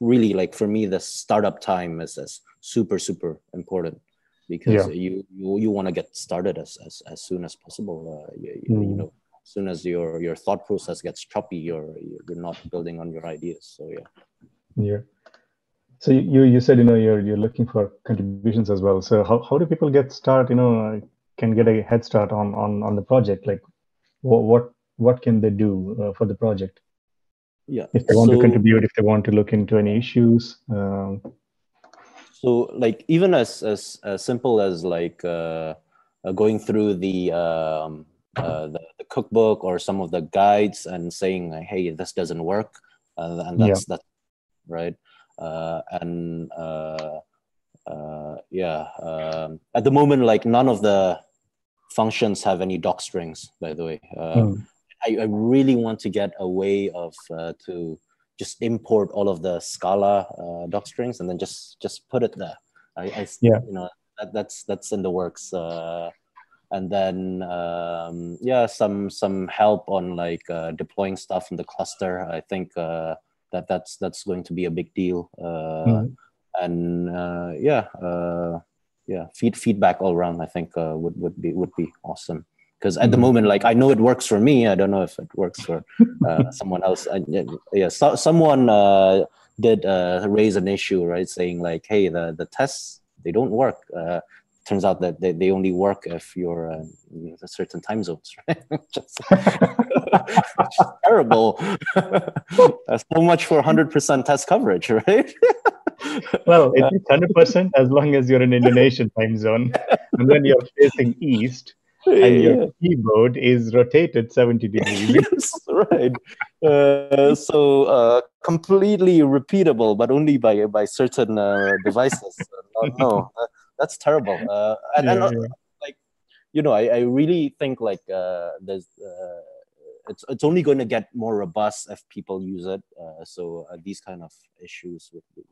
really, like for me, the startup time is super, super important. Because you want to get started as soon as possible. You know, as soon as your thought process gets choppy, you're not building on your ideas. So yeah. So you said, you know, you're looking for contributions as well. So how do people get started? You know, can get a head start on the project. Like, what can they do for the project? Yeah. If they want to contribute, if they want to look into any issues. So like even as simple as like going through the cookbook or some of the guides and saying, hey, this doesn't work, and that's right. At the moment, like none of the functions have any doc strings, by the way. I really want to get a way of to just import all of the Scala doc strings and then just put it there. You know, that's in the works. And then some help on like deploying stuff in the cluster. I think that's going to be a big deal. And feedback all around. I think would be awesome. Because at the moment, like I know it works for me. I don't know if it works for someone else. Someone did raise an issue, right? Saying like, hey, the tests, they don't work. Turns out that they only work if you're in certain time zones, right? just terrible. So much for 100% test coverage, right? Well, it's 100% as long as you're in Indonesian time zone, and then you're facing east. And your keyboard is rotated 70 degrees. Yes, right. Completely repeatable, but only by certain devices. That's terrible. Like, you know, I really think like it's only going to get more robust if people use it. These kind of issues would be.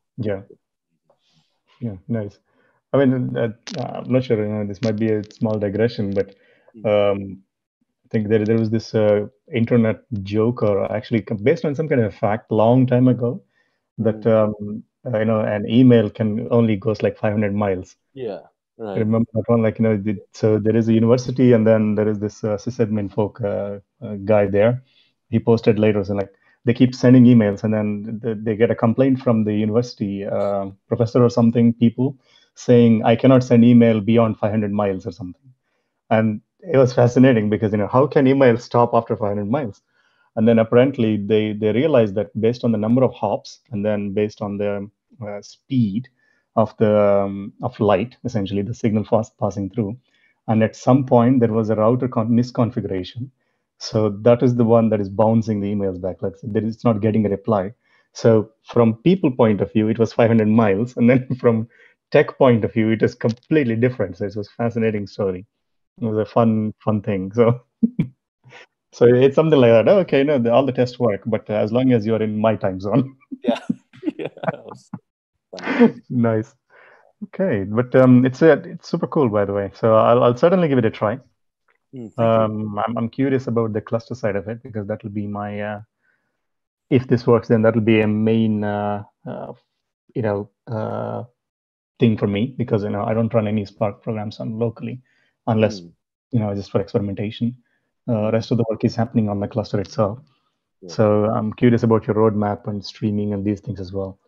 Yeah. Nice. I mean, I'm not sure, you know, this might be a small digression, but I think there was this internet joke, or actually based on some kind of fact long time ago, that, you know, an email can only goes like 500 miles. Yeah. Right. I remember that one, like, you know, so there is a university and then there is this sysadmin folk guy there. He posted later, so like, they keep sending emails and then they get a complaint from the university professor or something, people, saying I cannot send email beyond 500 miles or something. And it was fascinating because, you know, how can email stop after 500 miles? And then apparently they realized that based on the number of hops and then based on the speed of the of light, essentially the signal fast passing through. And at some point there was a router misconfiguration. So that is the one that is bouncing the emails back. Like it's not getting a reply. So from people point of view, it was 500 miles. And then from tech point of view, it is completely different. So it was a fascinating story. It was a fun thing. So, so it's something like that. Oh, okay, no, all the tests work, but as long as you're in my time zone. Yeah. Yeah. Nice. Okay, but it's super cool, by the way. So I'll certainly give it a try. I'm curious about the cluster side of it, because that will be my if this works, then that will be a main thing for me, because I don't run any Spark programs on locally, unless just for experimentation. Rest of the work is happening on the cluster itself. Yeah. So I'm curious about your roadmap and streaming and these things as well.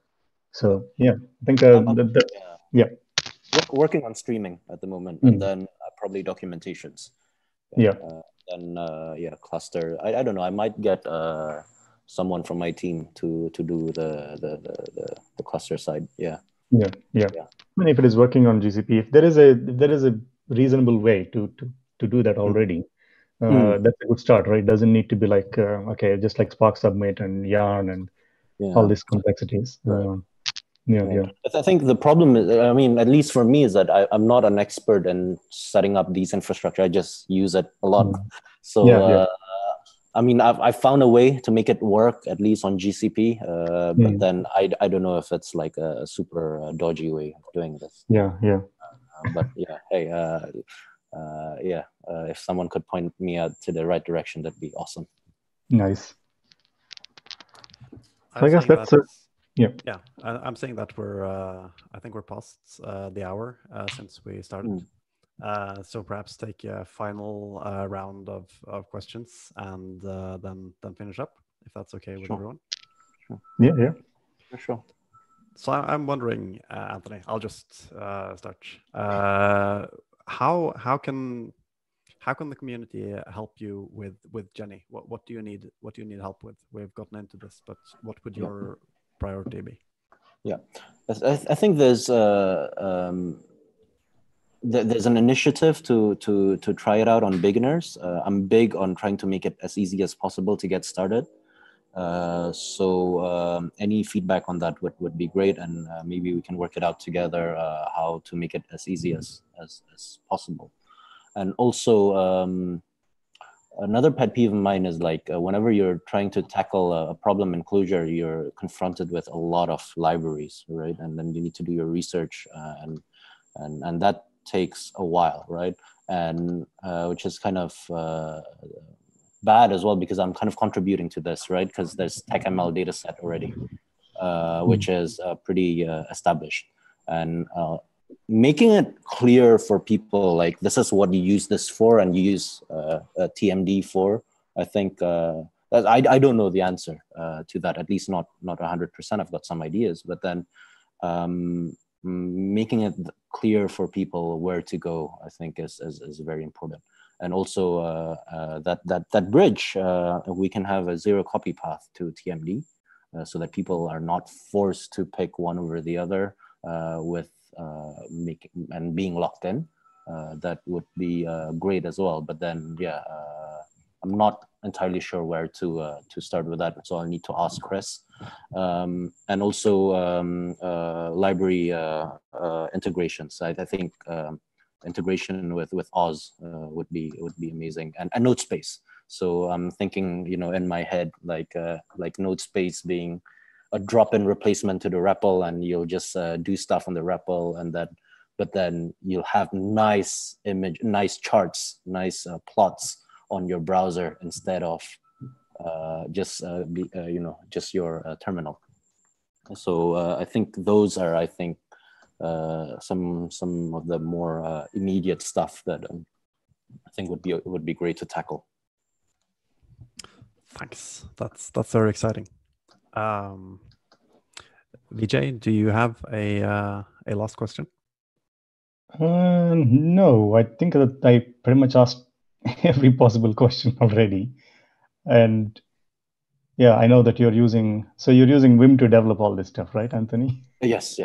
So yeah, I think working on streaming at the moment, and then probably documentations. Yeah. Cluster. I don't know. I might get someone from my team to do the cluster side. Yeah. Yeah. Yeah. Yeah. And if it is working on GCP, if there is a reasonable way to do that already, that's a good start, right? It doesn't need to be like okay, just like Spark Submit and Yarn and all these complexities. I think the problem is, I mean, at least for me, is that I'm not an expert in setting up these infrastructure. I just use it a lot. So, I mean, I've found a way to make it work, at least on GCP. But then I don't know if it's like a super dodgy way of doing this. Yeah, yeah. If someone could point me out to the right direction, that'd be awesome. Nice. I guess that's it. Yeah. Yeah. I'm saying that we're, I think we're past the hour since we started. So perhaps take a final round of questions and then finish up, if that's okay with everyone. Sure. Yeah. Yeah. For sure. So I'm wondering, Anthony, I'll just start. How can the community help you with Geni? What do you need? What do you need help with? We've gotten into this, but what would your priority be? Yeah, I think there's an initiative to try it out on beginners. I'm big on trying to make it as easy as possible to get started. Any feedback on that would be great, and maybe we can work it out together how to make it as easy as possible. And also, another pet peeve of mine is like whenever you're trying to tackle a problem in Clojure, you're confronted with a lot of libraries, right? And then you need to do your research, and that takes a while, right? And which is kind of bad as well, because I'm kind of contributing to this, right? Because there's TechML data set already, which is pretty established. And making it clear for people, like this is what you use this for and you use TMD for, I think, I don't know the answer to that, at least not 100%. I've got some ideas, but then making it clear for people where to go, I think is very important. And also that bridge, we can have a zero copy path to TMD so that people are not forced to pick one over the other and being locked in. That would be great as well. But then, I'm not entirely sure where to start with that. So I'll need to ask Chris. And also library integrations. I think integration with Oz would be amazing, and Notespace. So I'm thinking, in my head, like Notespace being a drop-in replacement to the REPL, and you'll just do stuff on the REPL, but then you'll have nice image, nice charts, nice plots on your browser instead of just your terminal. So I think those are, some of the more immediate stuff that I think would be great to tackle. Thanks. That's very exciting. Vijay, do you have a last question? No, I think that I pretty much asked every possible question already, and I know that you're using Vim to develop all this stuff, right, Anthony? Yes.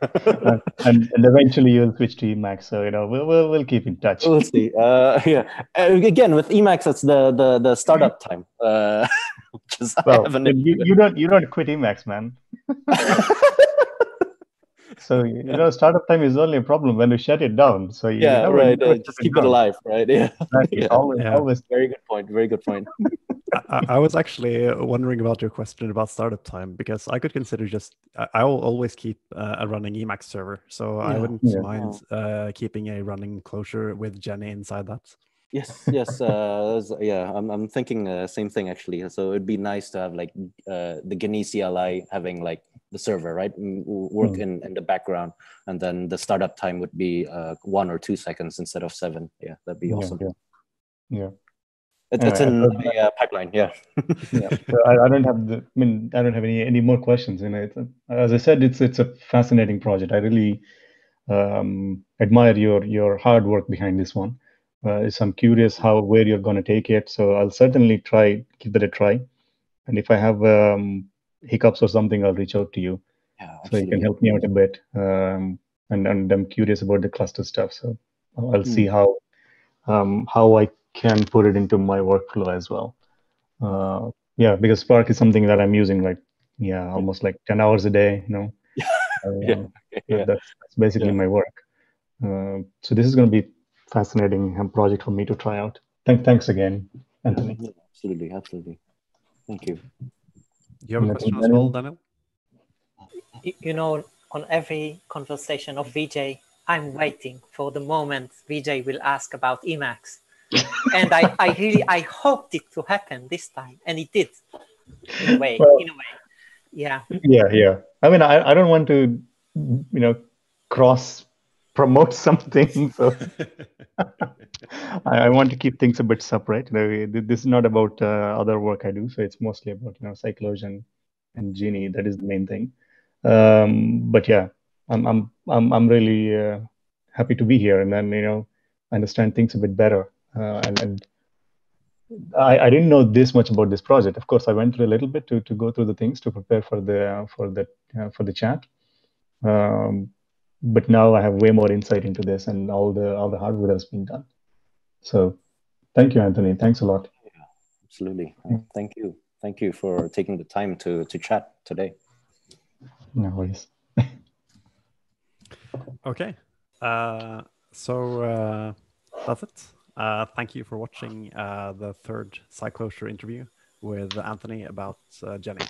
And eventually you'll switch to Emacs. So, you know, we'll keep in touch. We'll see. Yeah. Again, with Emacs, it's the startup time. Which is, well, you don't quit Emacs, man. So, you know, startup time is only a problem when you shut it down. So you just keep it alive, right? Yeah. Exactly. Yeah. Always. Very good point. Very good point. I was actually wondering about your question about startup time, because I could consider just, I will always keep a running Emacs server. So yeah, I wouldn't mind keeping a running Clojure with Geni inside that. Yes, yes. Yeah, I'm thinking the same thing, actually. So it'd be nice to have like the Geni CLI having like the server, right, work in the background. And then the startup time would be 1 or 2 seconds instead of 7. Yeah, that'd be awesome. Yeah. Yeah. It's in the pipeline, yeah. Yeah. So I don't have I don't have any more questions. You know, as I said, it's a fascinating project. I really admire your hard work behind this one. So I'm curious where you're going to take it. So I'll certainly give it a try. And if I have hiccups or something, I'll reach out to you. Yeah, so you can help me out a bit. And I'm curious about the cluster stuff. So I'll see how I can put it into my workflow as well. Yeah, because Spark is something that I'm using like, almost like 10 hours a day, you know. That's basically my work. So this is going to be a fascinating project for me to try out. Thanks again, Anthony. Yeah, absolutely, absolutely. Thank you. Do you have a question as well, Daniel? You know, on every conversation of Vijay, I'm waiting for the moment Vijay will ask about Emacs. And I really hoped it to happen this time, and it did. In a way, yeah. Yeah. I mean, I don't want to, you know, cross-promote something. So I want to keep things a bit separate. This is not about other work I do, so it's mostly about Scicloj and Geni. That is the main thing. But yeah, I'm really happy to be here, and then understand things a bit better. And I didn't know this much about this project. Of course, I went through a little bit to go through the things to prepare for the chat. But now I have way more insight into this and all the hardware that's been done. So, thank you, Anthony. Thanks a lot. Yeah, absolutely. Thank you. Thank you for taking the time to chat today. No worries. Okay. So that's it. Thank you for watching the third Scicloj interview with Anthony about Geni.